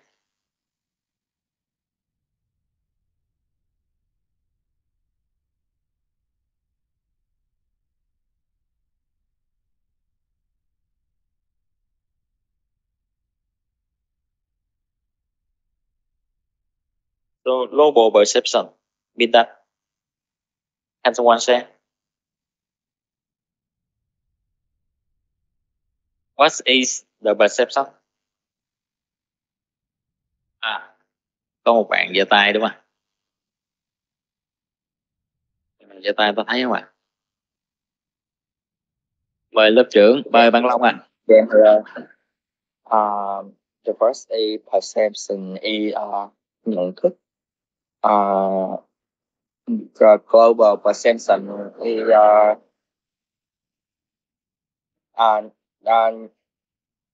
So global perception means that. Can someone share? What is the perception? À, có một bạn giơ tay đúng không? Giơ tay ta thấy không ạ? Mời lớp trưởng, mời bạn Long ạ. The first is perception is nhận thức. The global perception is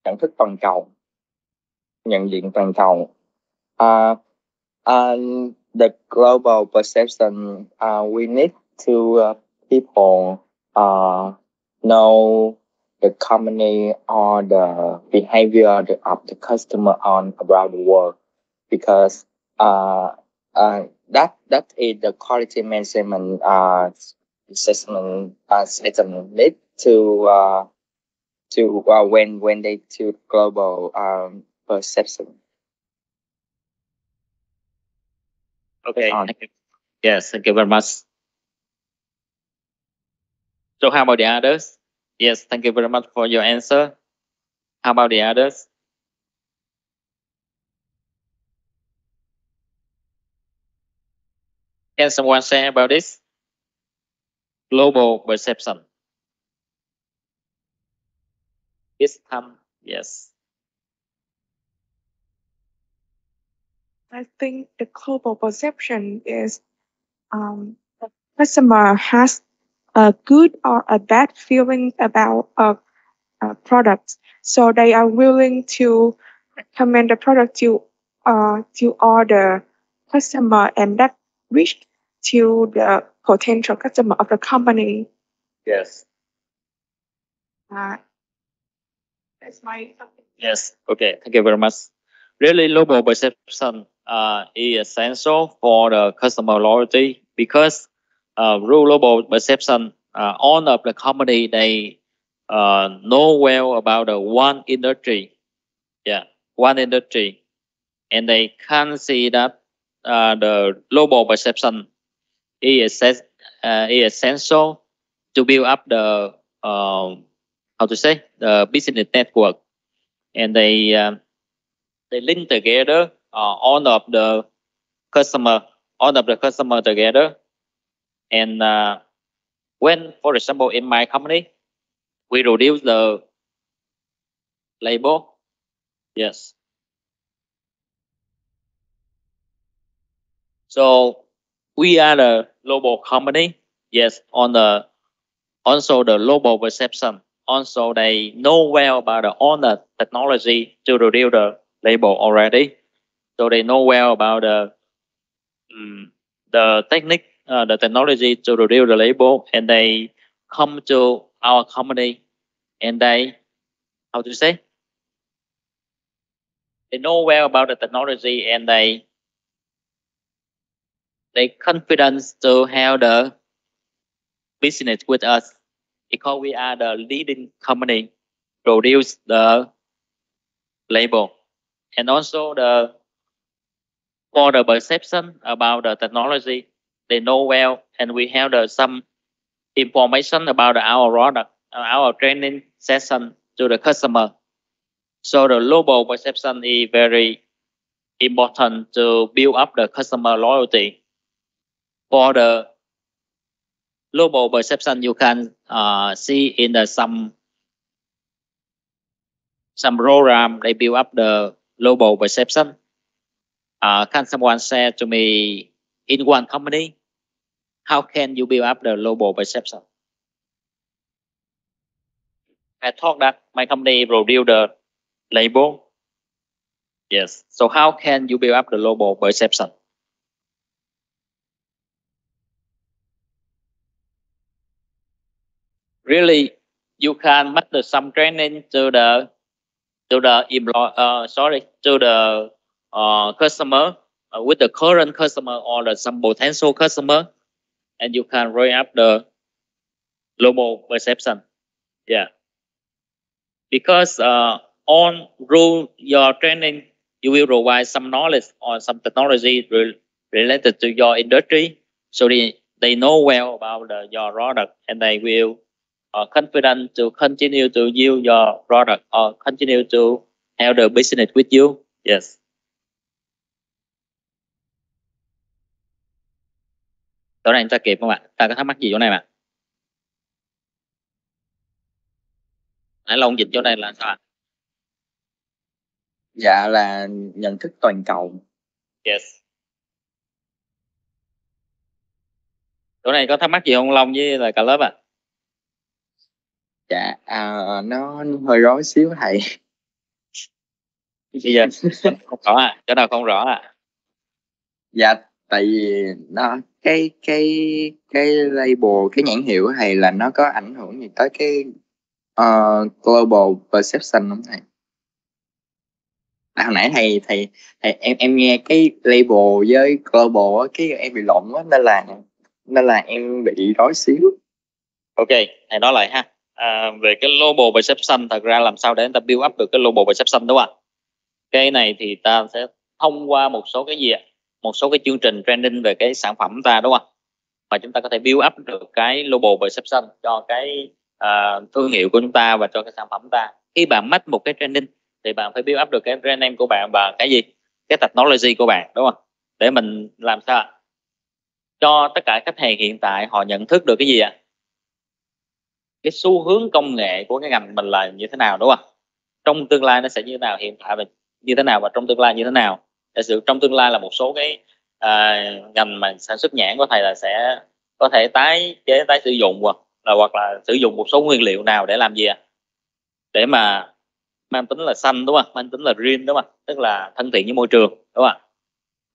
nhận thức toàn cầu, nhận diện toàn cầu. The global perception we need to people know the company or the behavior of the customer on around the world, because that is the quality management assessment system need to when they do global perception. Okay. Thank you. Yes, thank you very much. So how about the others? Yes, thank you very much for your answer. How about the others? Can someone say about this? Global perception. This time, yes. I think the global perception is the customer has a good or a bad feeling about a product, so they are willing to recommend the product to all the customer, and that reached to the potential customer of the company. Yes. That's my topic. Yes. Okay. Thank you very much. Really, global perception is essential for the customer loyalty, because global perception all of the company, they know well about the one industry. Yeah, one industry, and they can see that. The global perception is essential to build up the the business network, and they link together all of the customer together. And when, for example, in my company, we reduce the label. Yes. So we are the global company. Yes, also the global perception. Also, they know well about the owner technology to reduce the label already. So they know well about the technique, the technology to reduce the label, and they come to our company, and they They know well about the technology, and they confidence to have the business with us because we are the leading company produce the label. And also the for the perception about the technology, they know well, and we have the some information about our product, our training session to the customer. So the global perception is very important to build up the customer loyalty. For the global perception, you can see in the some program they build up the global perception. Can someone say to me, in one company, how can you build up the global perception? I thought that my company will build the label. Yes. So how can you build up the global perception? Really, you can make the, some training to the customer with the current customer or the some potential customer, and you can raise up the global perception. Yeah, because on through your training, you will provide some knowledge or some technology related to your industry, so they know well about your product, and they will confident to continue to use your product or continue to have the business with you. Yes. Chỗ này chúng ta kịp không ạ? Ta có thắc mắc gì chỗ này ạ? Nãy Long dịch chỗ này là sao ạ? Dạ là nhận thức toàn cầu. Yes. Chỗ này có thắc mắc gì không Long với là cả lớp ạ? Dạ nó hơi rối xíu thầy. Bây giờ không rõ ạ, chỗ nào không rõ ạ? Dạ tại vì nó cái label, cái nhãn hiệu của thầy là nó có ảnh hưởng gì tới cái global perception không thầy? À, hồi nãy thầy em nghe cái label với global cái em bị lộn á, nên là em bị rối xíu. Ok, thầy nói lại ha. Về cái global perception, thật ra làm sao để người ta build up được cái global perception đúng không ạ? Cái này thì ta sẽ thông qua một số cái gì ạ? Một số cái chương trình training về cái sản phẩm ta đúng không? Và chúng ta có thể build up được cái global perception cho cái thương hiệu của chúng ta và cho cái sản phẩm ta. Khi bạn mất một cái training thì bạn phải build up được cái brand name của bạn và cái gì? Cái technology của bạn đúng không? Để mình làm sao cho tất cả khách hàng hiện tại họ nhận thức được cái gì ạ? Cái xu hướng công nghệ của cái ngành mình là như thế nào đúng không? Trong tương lai nó sẽ như thế nào, hiện tại là như thế nào và trong tương lai như thế nào? Giả sử trong tương lai là một số cái ngành mà sản xuất nhãn của thầy là sẽ có thể tái chế, tái sử dụng hoặc là sử dụng một số nguyên liệu nào để làm gì ạ? Để mà mang tính là xanh đúng không? Mang tính là green đúng không? Tức là thân thiện với môi trường đúng không?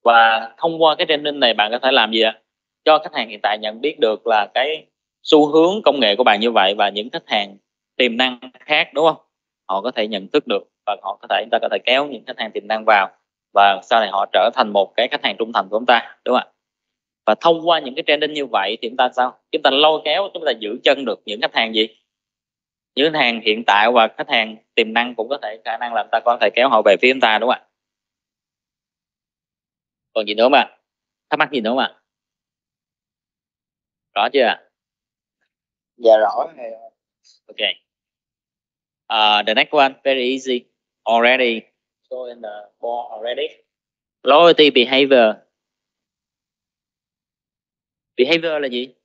Và thông qua cái training này bạn có thể làm gì ạ? Cho khách hàng hiện tại nhận biết được là cái xu hướng công nghệ của bạn như vậy, và những khách hàng tiềm năng khác đúng không? Họ có thể nhận thức được và chúng ta có thể kéo những khách hàng tiềm năng vào, và sau này họ trở thành một cái khách hàng trung thành của chúng ta đúng không ạ? Và thông qua những cái trending như vậy thì chúng ta lôi kéo, chúng ta giữ chân được những khách hàng gì, những khách hàng hiện tại và khách hàng tiềm năng cũng có thể khả năng làm ta có thể kéo họ về phía chúng ta đúng không ạ? Còn gì nữa mà thắc mắc gì nữa mà rõ chưa? Dạ rõ rồi. Ok. The next one very easy already. So in the ball already. Loyalty behavior. Behavior là gì?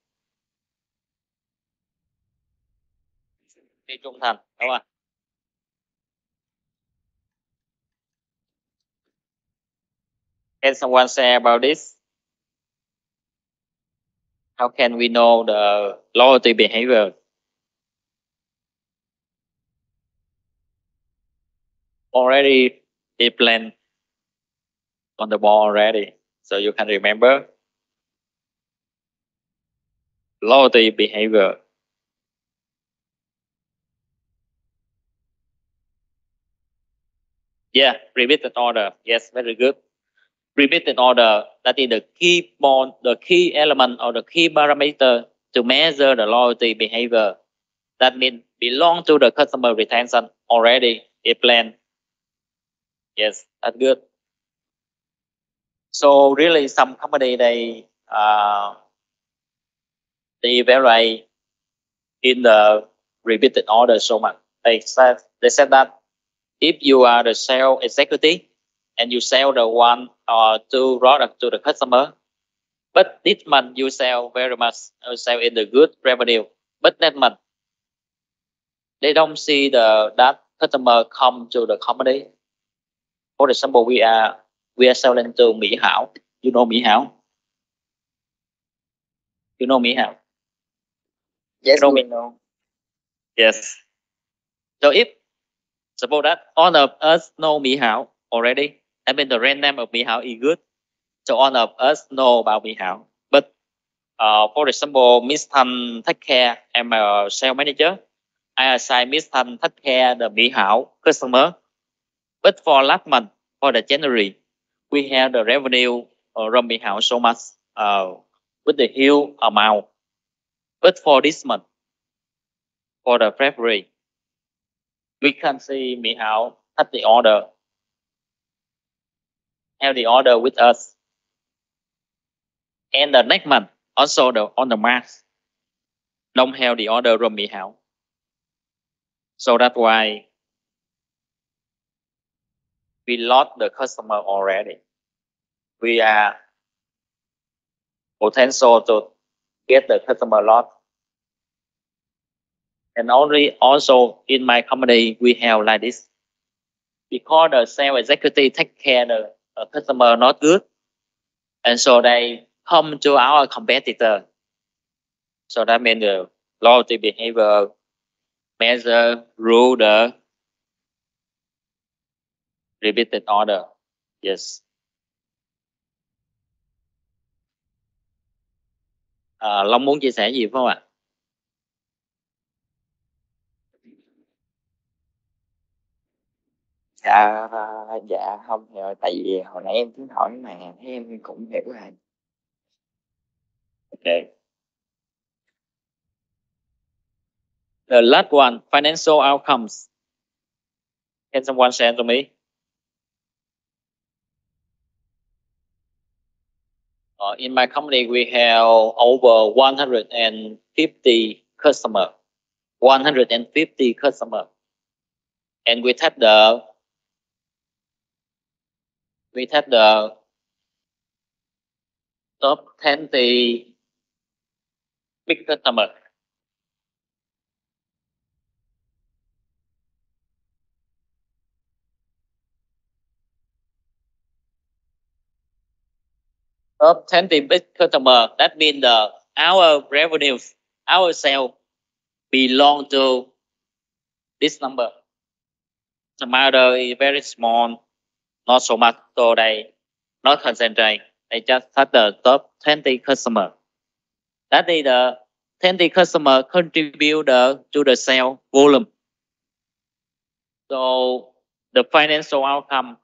Thì trung thành, đúng không? Can someone say about this? How can we know the loyalty behavior? Already. He planned on the ball already, so you can remember loyalty behavior. Yeah, repeated order. Yes, very good. Repeated order, that is the key point, the key element or the key parameter to measure the loyalty behavior. that means belong to the customer retention already a plan. Yes, that's good. So really some company they evaluate in the repeated order so much. They said that if you are the sales executive and you sell the 1 or 2 product to the customer, but this month you sell very much, you sell in the good revenue, but that month they don't see that customer come to the company. For example, we are selling to Mỹ Hảo. You know Mỹ Hảo? You know Mỹ Hảo? Yes, you know we know. Yes. So if suppose that all of us know Mỹ Hảo already, I mean the brand name of Mỹ Hảo is good. So all of us know about Mỹ Hảo. But for example, Miss Thanh Take Care, I'm a sales manager. I assign Miss Thanh Take Care the Mỹ Hảo customer. But for last month, for the January, we have the revenue from Mỹ Hảo so much with the huge amount. But for this month, for the February, we can see Mỹ Hảo have the order with us. And the next month, also on the mass, don't have the order from Mỹ Hảo. So that's why we lost the customer already. We are potential to get the customer loss. And only also in my company, we have like this. Because the sales executive take care of the customer not good. And so they come to our competitor. So that means the loyalty behavior measure rule the repeated order. Yes. Long muốn chia sẻ gì không ạ? Dạ không, tại vì hồi nãy em tính hỏi mà thấy em cũng hiểu rồi. Ok. The last one, financial outcomes. Can someone send to me? In my company, we have over 150 customers. 150 customers. And we take the top 20 big customers. Top 20 big customer, that means our revenues, our sales belong to this number. The matter is very small, not so much, so they not concentrate. They just have the top 20 customer. That is the 20 customer contribute to the sale volume. So the financial outcome,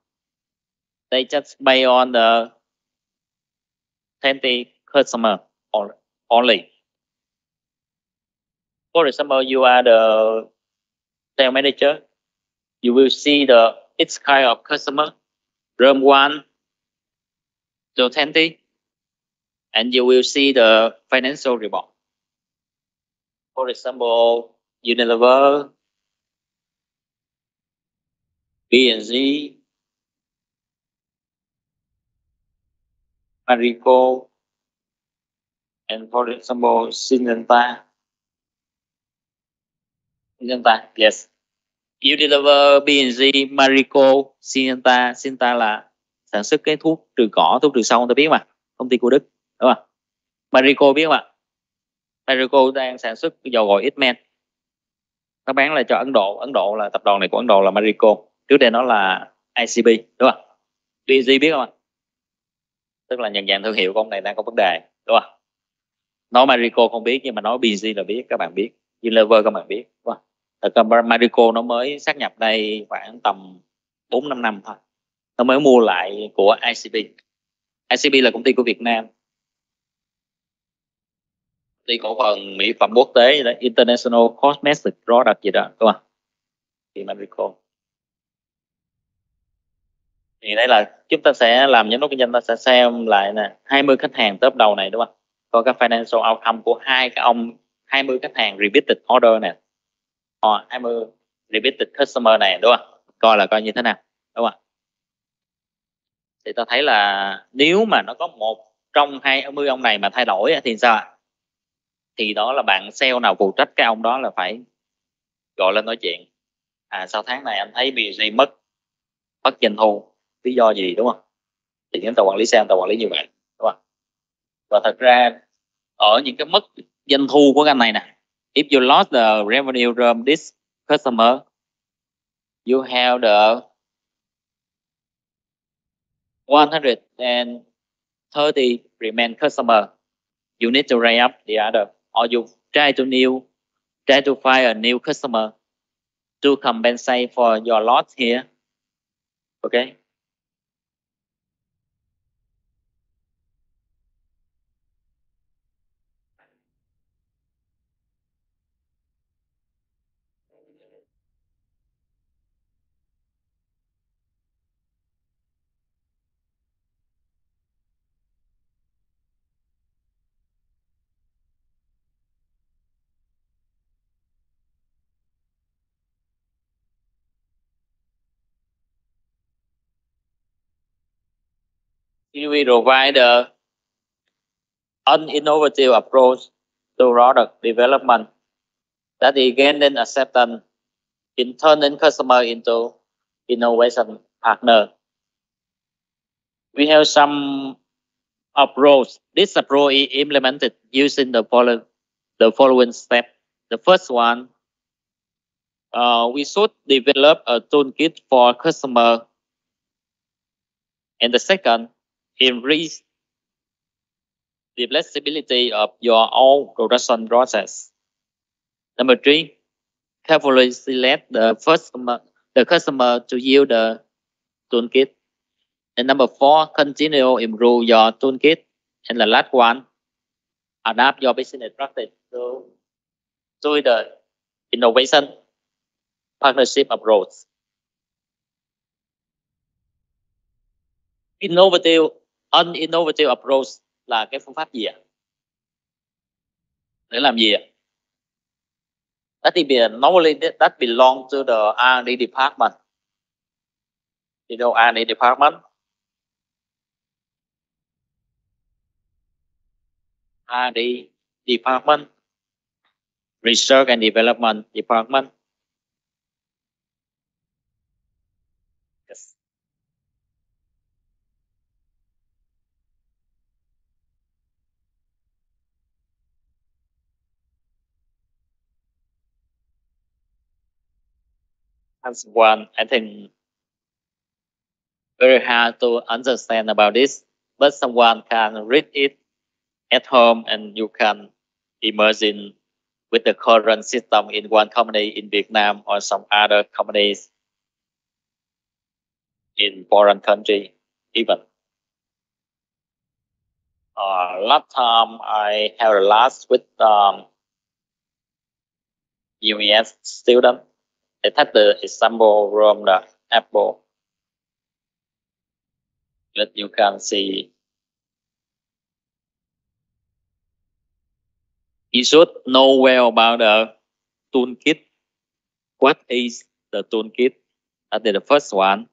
they just pay on the 20 customer only. For example, you are the sales manager. You will see the each kind of customer, from 1 to 20, and you will see the financial report. For example, Unilever, VNG, Marico, and for example, Sinenta. Sinenta, yes. Unilever, BNG, Marico, Sinenta. Sinenta là sản xuất cái thuốc trừ cỏ, thuốc trừ sâu, người ta biết mà. Công ty của Đức, đúng không? Marico biết mà. Marico đang sản xuất dầu gội X-Men. Nó bán là cho Ấn Độ. Ấn Độ là tập đoàn này của Ấn Độ là Marico. Trước đây nó là ICB, đúng không? BNG biết không ạ? Tức là nhận dạng thương hiệu của ông này đang có vấn đề, đúng không? Nói Marico không biết nhưng mà nói BNG là biết, các bạn biết. Unilever các bạn biết, đúng không? Marico nó mới sát nhập đây khoảng tầm 4-5 năm thôi. Nó mới mua lại của ICB. ICB là công ty của Việt Nam. ty cổ phần mỹ phẩm quốc tế gì đó, International Cosmetic Product gì đó, đúng không? Thì Marico. Thì đây là chúng ta sẽ làm giám đốc kinh doanh, ta sẽ xem lại nè 20 khách hàng top đầu này, đúng không? Coi các financial outcome của hai cái ông 20 khách hàng repeated order nè, 20 repeated customer này, đúng không? Coi là coi như thế nào, đúng không? Thì ta thấy là nếu mà nó có một trong 20 ông này mà thay đổi thì sao ạ? Thì đó là bạn sale nào phụ trách cái ông đó là phải gọi lên nói chuyện. À, sau tháng này anh thấy BG mất doanh thu, lý do gì, đúng không? Thì chúng ta quản lý sale, chúng ta quản lý như vậy, đúng không? Và thật ra ở những cái mất doanh thu của anh này nè, if you lost the revenue from this customer, you have the 130 remain customer. You need to raise up the other, or you try to find a new customer to compensate for your loss here. Okay. We provide an innovative approach to product development that is gaining acceptance in turning customer into innovation partner. We have some approach. This approach is implemented using the following steps. The first one, we should develop a toolkit for customer. And the second, increase the flexibility of your own production process. Number three, carefully select the customer to yield the toolkit. And number four, continue to improve your toolkit. And the last one, adapt your business practice to the innovation partnership approach. Innovative, an innovative approach là cái phương pháp gì ạ? Để làm gì ạ? Normally that belong to the R&D department. You know R&D department? R&D department, Research and Development department. That's one, I think, very hard to understand about this, but someone can read it at home and you can imagine with the current system in one company in Vietnam or some other companies in foreign country even. Last time I had a class with UES students. They take the example from the Apple that you can see. You should know well about the toolkit. What is the toolkit? That is the first one.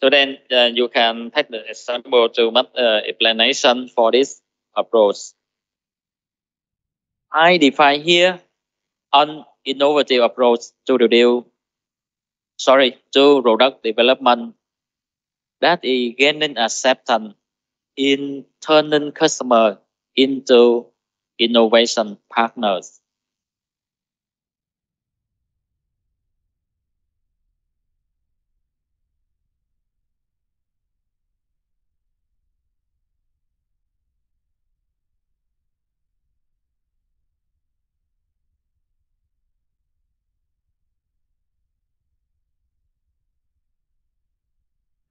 So then you can take the example to make explanation for this approach. I define here an innovative approach to product development that is gaining acceptance in turning customer into innovation partners.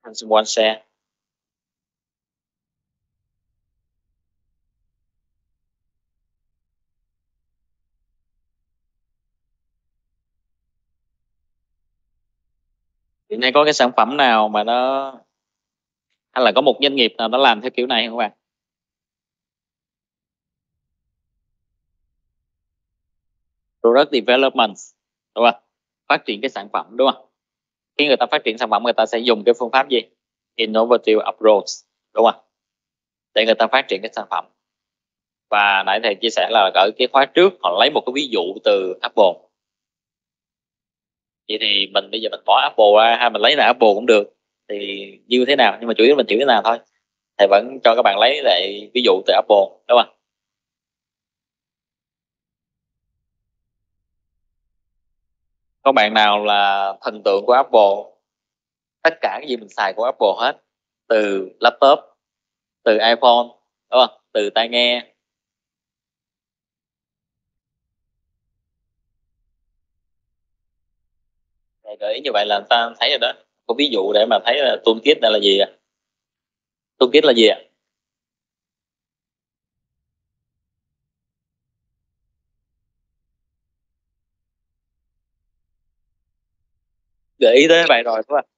and one cent. Hiện nay có cái sản phẩm nào mà nó hay là có một doanh nghiệp nào nó làm theo kiểu này không các bạn? Product development, đúng không? Phát triển cái sản phẩm, đúng không? Khi người ta phát triển sản phẩm, người ta sẽ dùng cái phương pháp gì? Innovative approach, đúng không? Để người ta phát triển cái sản phẩm. Và nãy thầy chia sẻ là ở cái khóa trước họ lấy một cái ví dụ từ Apple. Vậy thì mình bây giờ mình bỏ Apple ra hay mình lấy là Apple cũng được, thì như thế nào, nhưng mà chủ yếu mình hiểu thế nào thôi. Thầy vẫn cho các bạn lấy lại ví dụ từ Apple, đúng không? Có bạn nào là thần tượng của Apple, tất cả cái gì mình xài của Apple hết, từ laptop, từ iPhone, đúng không? Từ tai nghe. Gợi ý như vậy là ta thấy rồi đó, có ví dụ để mà thấy là toolkit là gì ạ? Toolkit là gì ạ? Gợi ý tới vậy rồi đúng không?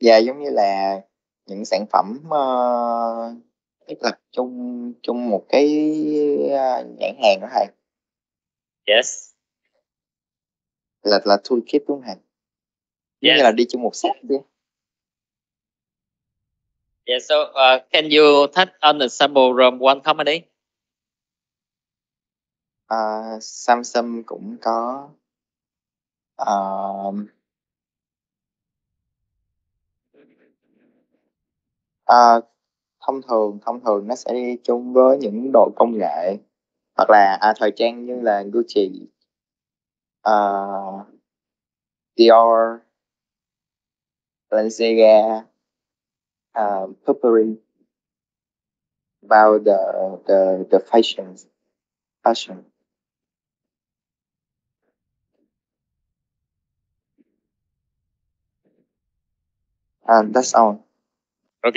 Dạ, giống như là những sản phẩm thiết lập chung một cái nhãn hàng đó thầy. Yes. Là toolkit đúng không? Yes. Như là đi chung một set đi. Yeah, so can you touch on the sample from one company? Samsung cũng có. Thông thường nó sẽ đi chung với những đồ công nghệ hoặc là thời trang như là Gucci, Dior, Balenciaga, Burberry, about the fashion. And that's all. Ok.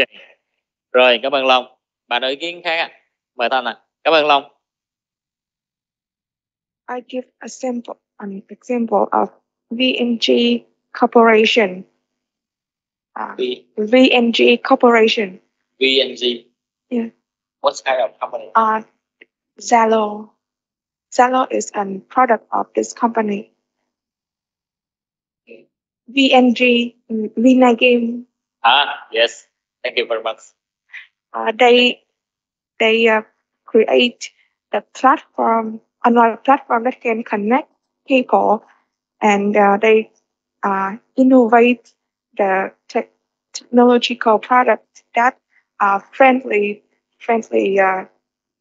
Rồi, cảm ơn Long. Bạn có ý kiến khác ạ? Mời Thanh ạ. Cảm ơn Long. I give a sample, an example of VNG Corporation. VNG Corporation. VNG. Yeah. What kind of company? Zalo. Zalo is a product of this company. VNG, Rinai. Yes. Thank you very much. They create the platform, another platform that can connect people, and they innovate the technological products that are friendly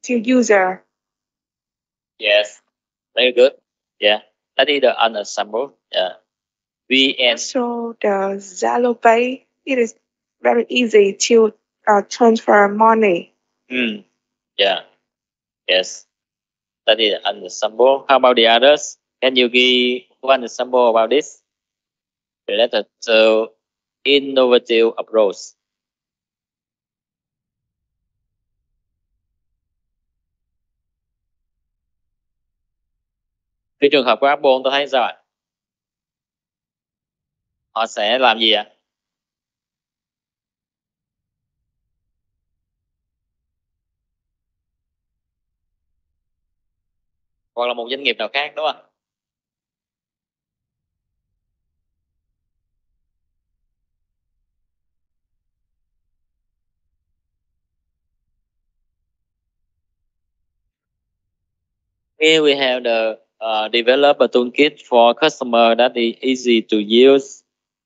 to user. Yes, very good. Yeah, that is the other sample. Yeah, so the Zalopay, it is very easy to transfer money. Yeah. Yes, that is an example. How about the others? Can you give one example about this related to innovative approach? Cái trường hợp của Apple tôi thấy sao ạ? Họ sẽ làm gì ạ? Hoặc là một doanh nghiệp nào khác, đúng không? Here we have the develop a toolkit for customer that is easy to use,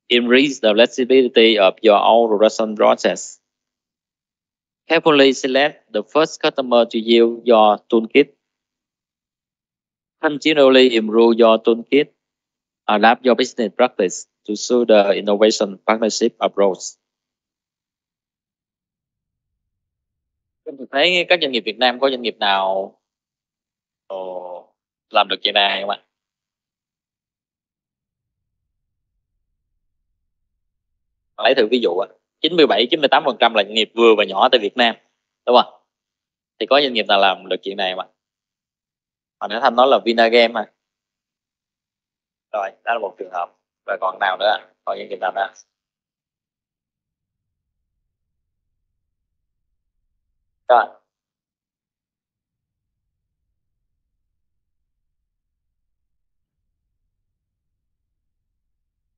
increase the flexibility of your own production process. Carefully select the first customer to use your toolkit. Continually improve your toolkit, adapt your business practice to suit the innovation partnership approach. Mình thấy các doanh nghiệp Việt Nam, có doanh nghiệp nào làm được chuyện này không ạ? Lấy thử ví dụ ạ. 97-98% là doanh nghiệp vừa và nhỏ tại Việt Nam, đúng không? Thì có doanh nghiệp nào làm được chuyện này mà? Hồi nãy Thanh nói là Vinagame mà. Rồi, đó là một trường hợp. Và còn nào nữa? Còn doanh nghiệp nào nữa? Rồi.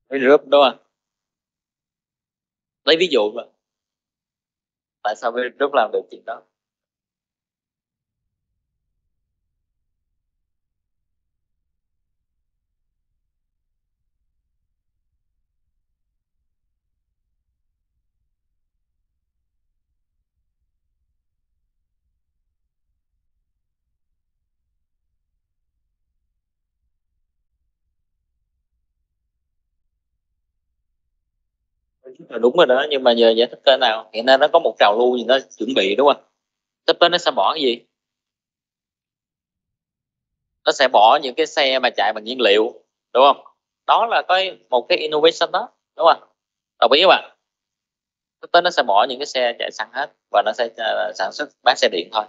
VinGroup đúng không? Lấy ví dụ mà. Tại sao VinGroup làm được chuyện đó? Đúng rồi đó, nhưng mà giờ giải thích thế nào? Hiện nay nó có một trào lưu gì nó chuẩn bị đúng không? Sắp tới nó sẽ bỏ cái gì? Nó sẽ bỏ những cái xe mà chạy bằng nhiên liệu, đúng không? Đó là có một cái innovation đó, đúng không? Đồng ý không ạ? Sắp tới nó sẽ bỏ những cái xe chạy xăng hết và nó sẽ sản xuất bán xe điện thôi.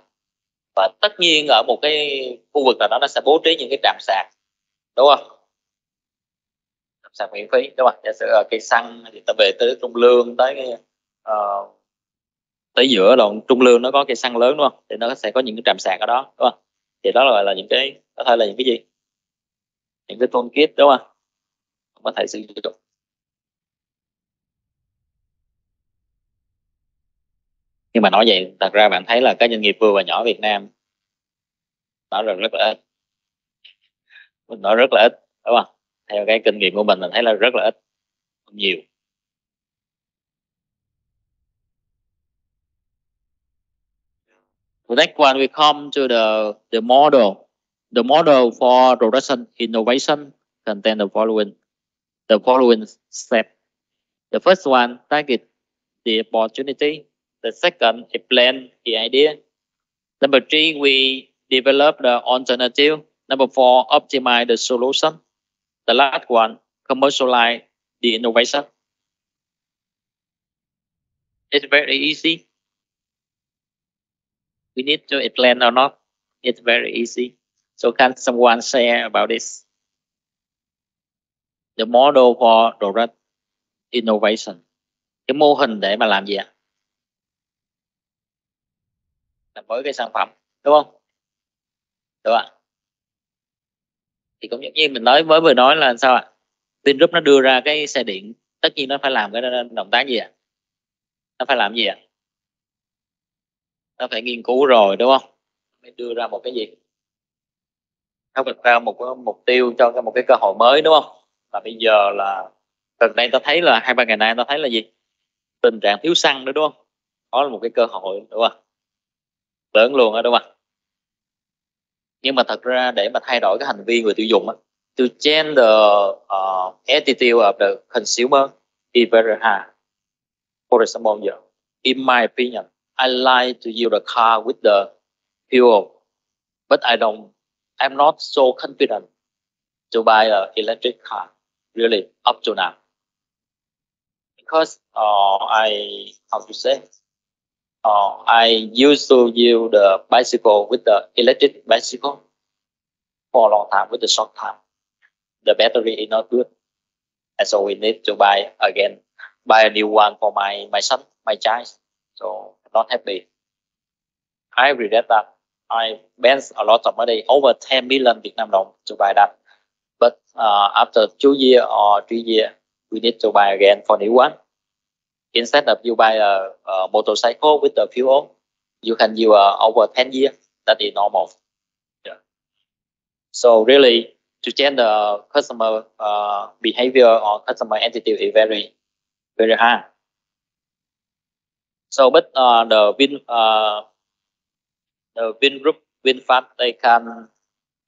Và tất nhiên ở một cái khu vực nào đó nó sẽ bố trí những cái trạm sạc, đúng không? Sạc miễn phí, đúng không? Giả sử cây xăng thì ta về tới Trung Lương, tới cái, tới giữa đoạn Trung Lương nó có cây xăng lớn đúng không? Thì nó sẽ có những cái trạm sạc ở đó, đúng không? Thì đó là những cái, có thể là những cái gì? Những cái tool kit đúng không? Có thể sử dụng. Nhưng mà nói vậy, thật ra bạn thấy là các doanh nghiệp vừa và nhỏ Việt Nam nói rất là ít, mình nói rất là ít, đúng không? Theo cái kinh nghiệm của mình thấy là rất là ít, không nhiều. The next one we come to the model. The model for production innovation contain the following steps. The first one, target the opportunity. The second, a plan, the idea. Number three, we develop the alternative. Number four, optimize the solution. The last one, commercialize the innovation. It's very easy. We need to plan or not. It's very easy. So can someone share about this? The model for product innovation. Cái mô hình để mà làm gì ạ? Làm mới cái sản phẩm, đúng không? Đúng ạ. Thì cũng như mình nói mới vừa nói là sao ạ? VinGroup nó đưa ra cái xe điện, tất nhiên nó phải làm cái động tác gì ạ? Nó phải làm gì ạ? Nó phải nghiên cứu rồi đúng không? Mới đưa ra một cái gì? Nó đặt ra một cái mục tiêu cho một cái cơ hội mới đúng không? Và bây giờ là gần đây ta thấy là 2-3 ngày nay ta thấy là gì? Tình trạng thiếu xăng nữa đúng không? Đó là một cái cơ hội đúng không? Lớn luôn đó đúng không? Nhưng mà thật ra để mà thay đổi cái hành vi người tiêu dùng, to change the attitude of the consumer is very hard. For example, in my opinion, I like to use the car with the fuel, but I'm not so confident to buy an electric car, really, up to now. Because I used to use the bicycle with the electric bicycle for a long time, with the short time. The battery is not good. And so we need to buy a new one for my son, my child. So I'm not happy. I regret that. I spent a lot of money, over 10 million Vietnam dong to buy that. But after 2 years or 3 years, we need to buy again for a new one. Instead of you buy a motorcycle with the fuel, you can use over 10 years. That is normal. Yeah. So really, to change the customer behavior or customer attitude is very, very hard. So, but the VinGroup, VinFast, they can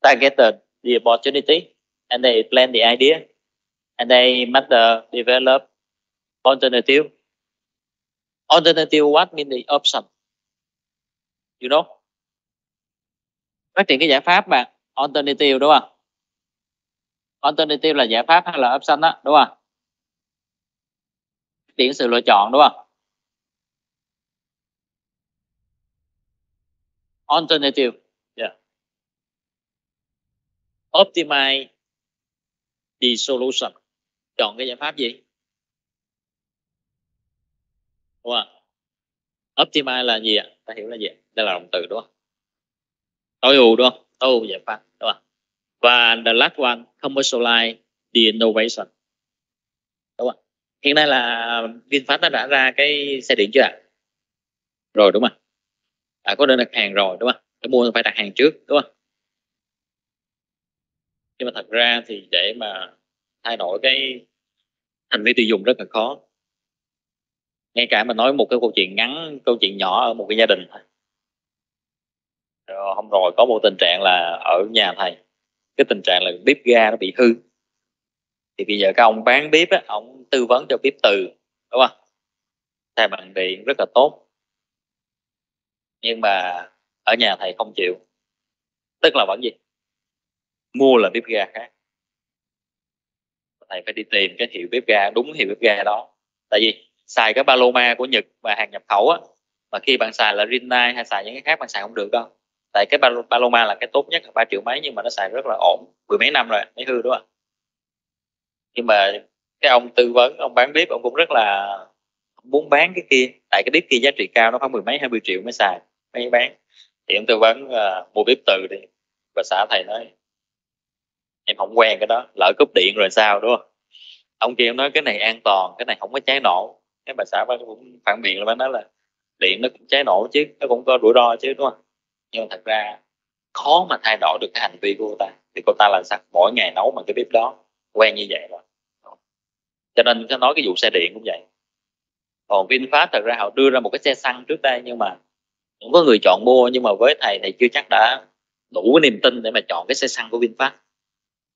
target the opportunity and they plan the idea and they must develop alternative. Alternative what means the option, you know? Phát triển cái giải pháp mà alternative đúng không? Alternative là giải pháp hay là option đó, đúng không? Phát triển sự lựa chọn đúng không? alternative, yeah. Optimize the solution. Chọn cái giải pháp gì? Đúng không? Optimize là gì ạ? Ta hiểu là gì? Đây là động từ đúng không? Tối ưu đúng không? Tối ưu giải pháp đúng không? Và the last one, commercialize the innovation. Đúng không? Hiện nay là VinFast đã ra cái xe điện chưa ạ? Rồi đúng không? Đã có đơn đặt hàng rồi đúng không? Cái mua phải đặt hàng trước đúng không? Nhưng mà thật ra thì để mà thay đổi cái hành vi tiêu dùng rất là khó. Ngay cả mà nói một cái câu chuyện ngắn, câu chuyện nhỏ ở một cái gia đình thôi. Rồi, hôm rồi có một tình trạng là ở nhà thầy, cái tình trạng là bếp ga nó bị hư. Thì bây giờ các ông bán bếp á, ông tư vấn cho bếp từ, đúng không? Thay bằng điện rất là tốt. Nhưng mà ở nhà thầy không chịu. Tức là vẫn gì? Mua là bếp ga khác. Thầy phải đi tìm cái hiệu bếp ga, đúng hiệu bếp ga đó. Tại vì xài cái Paloma của Nhật và hàng nhập khẩu á, mà khi bạn xài là Rinai hay xài những cái khác bạn xài không được đâu. Tại cái Paloma là cái tốt nhất là 3 triệu mấy, nhưng mà nó xài rất là ổn, mười mấy năm rồi, mới hư đúng không? Nhưng mà cái ông tư vấn, ông bán bếp, ông cũng rất là muốn bán cái kia. Tại cái bếp kia giá trị cao, nó khoảng 10 mấy 20 triệu mới xài, mới bán. Thì ông tư vấn mua bếp từ đi. Và xã thầy nói em không quen cái đó, lỡ cúp điện rồi sao đúng không? Ông kia nói cái này an toàn, cái này không có cháy nổ. Cái bà xã cũng phản biện là bán đó là điện nó cũng cháy nổ chứ, nó cũng có rủi ro chứ đúng không? Nhưng thật ra khó mà thay đổi được cái hành vi của cô ta. Thì cô ta làm sao mỗi ngày nấu bằng cái bếp đó, quen như vậy rồi. Cho nên nó nói cái vụ xe điện cũng vậy. Còn VinFast thật ra họ đưa ra một cái xe xăng trước đây, nhưng mà cũng có người chọn mua, nhưng mà với thầy, thầy chưa chắc đã đủ niềm tin để mà chọn cái xe xăng của VinFast.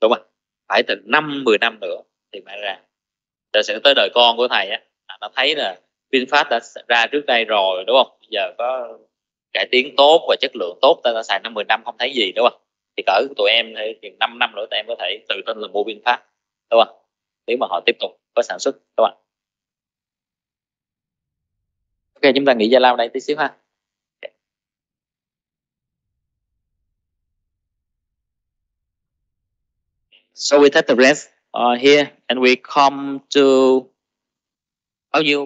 Đúng không? Phải từ 5-10 năm nữa thì mới ra. Rồi sẽ tới đời con của thầy á, nó thấy là VinFast đã ra trước đây rồi đúng không? Bây giờ có cải tiến tốt và chất lượng tốt, ta đã xài 5-10 năm không thấy gì đúng không? Thì cỡ tụi em thì chừng 5 năm nữa tụi em có thể tự tin là mua VinFast đúng không? Nếu mà họ tiếp tục có sản xuất đúng không? Ok, chúng ta nghỉ Zalo đây tí xíu ha. So we take the rest here and we come to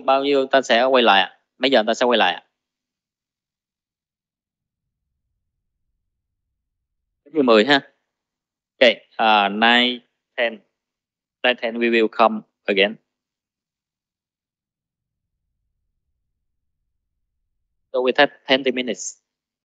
bao nhiêu ta sẽ quay lại ạ? Mấy giờ ta sẽ quay lại ạ? 10 ha. Ok, 9:10 we will come again. So we take 20 minutes.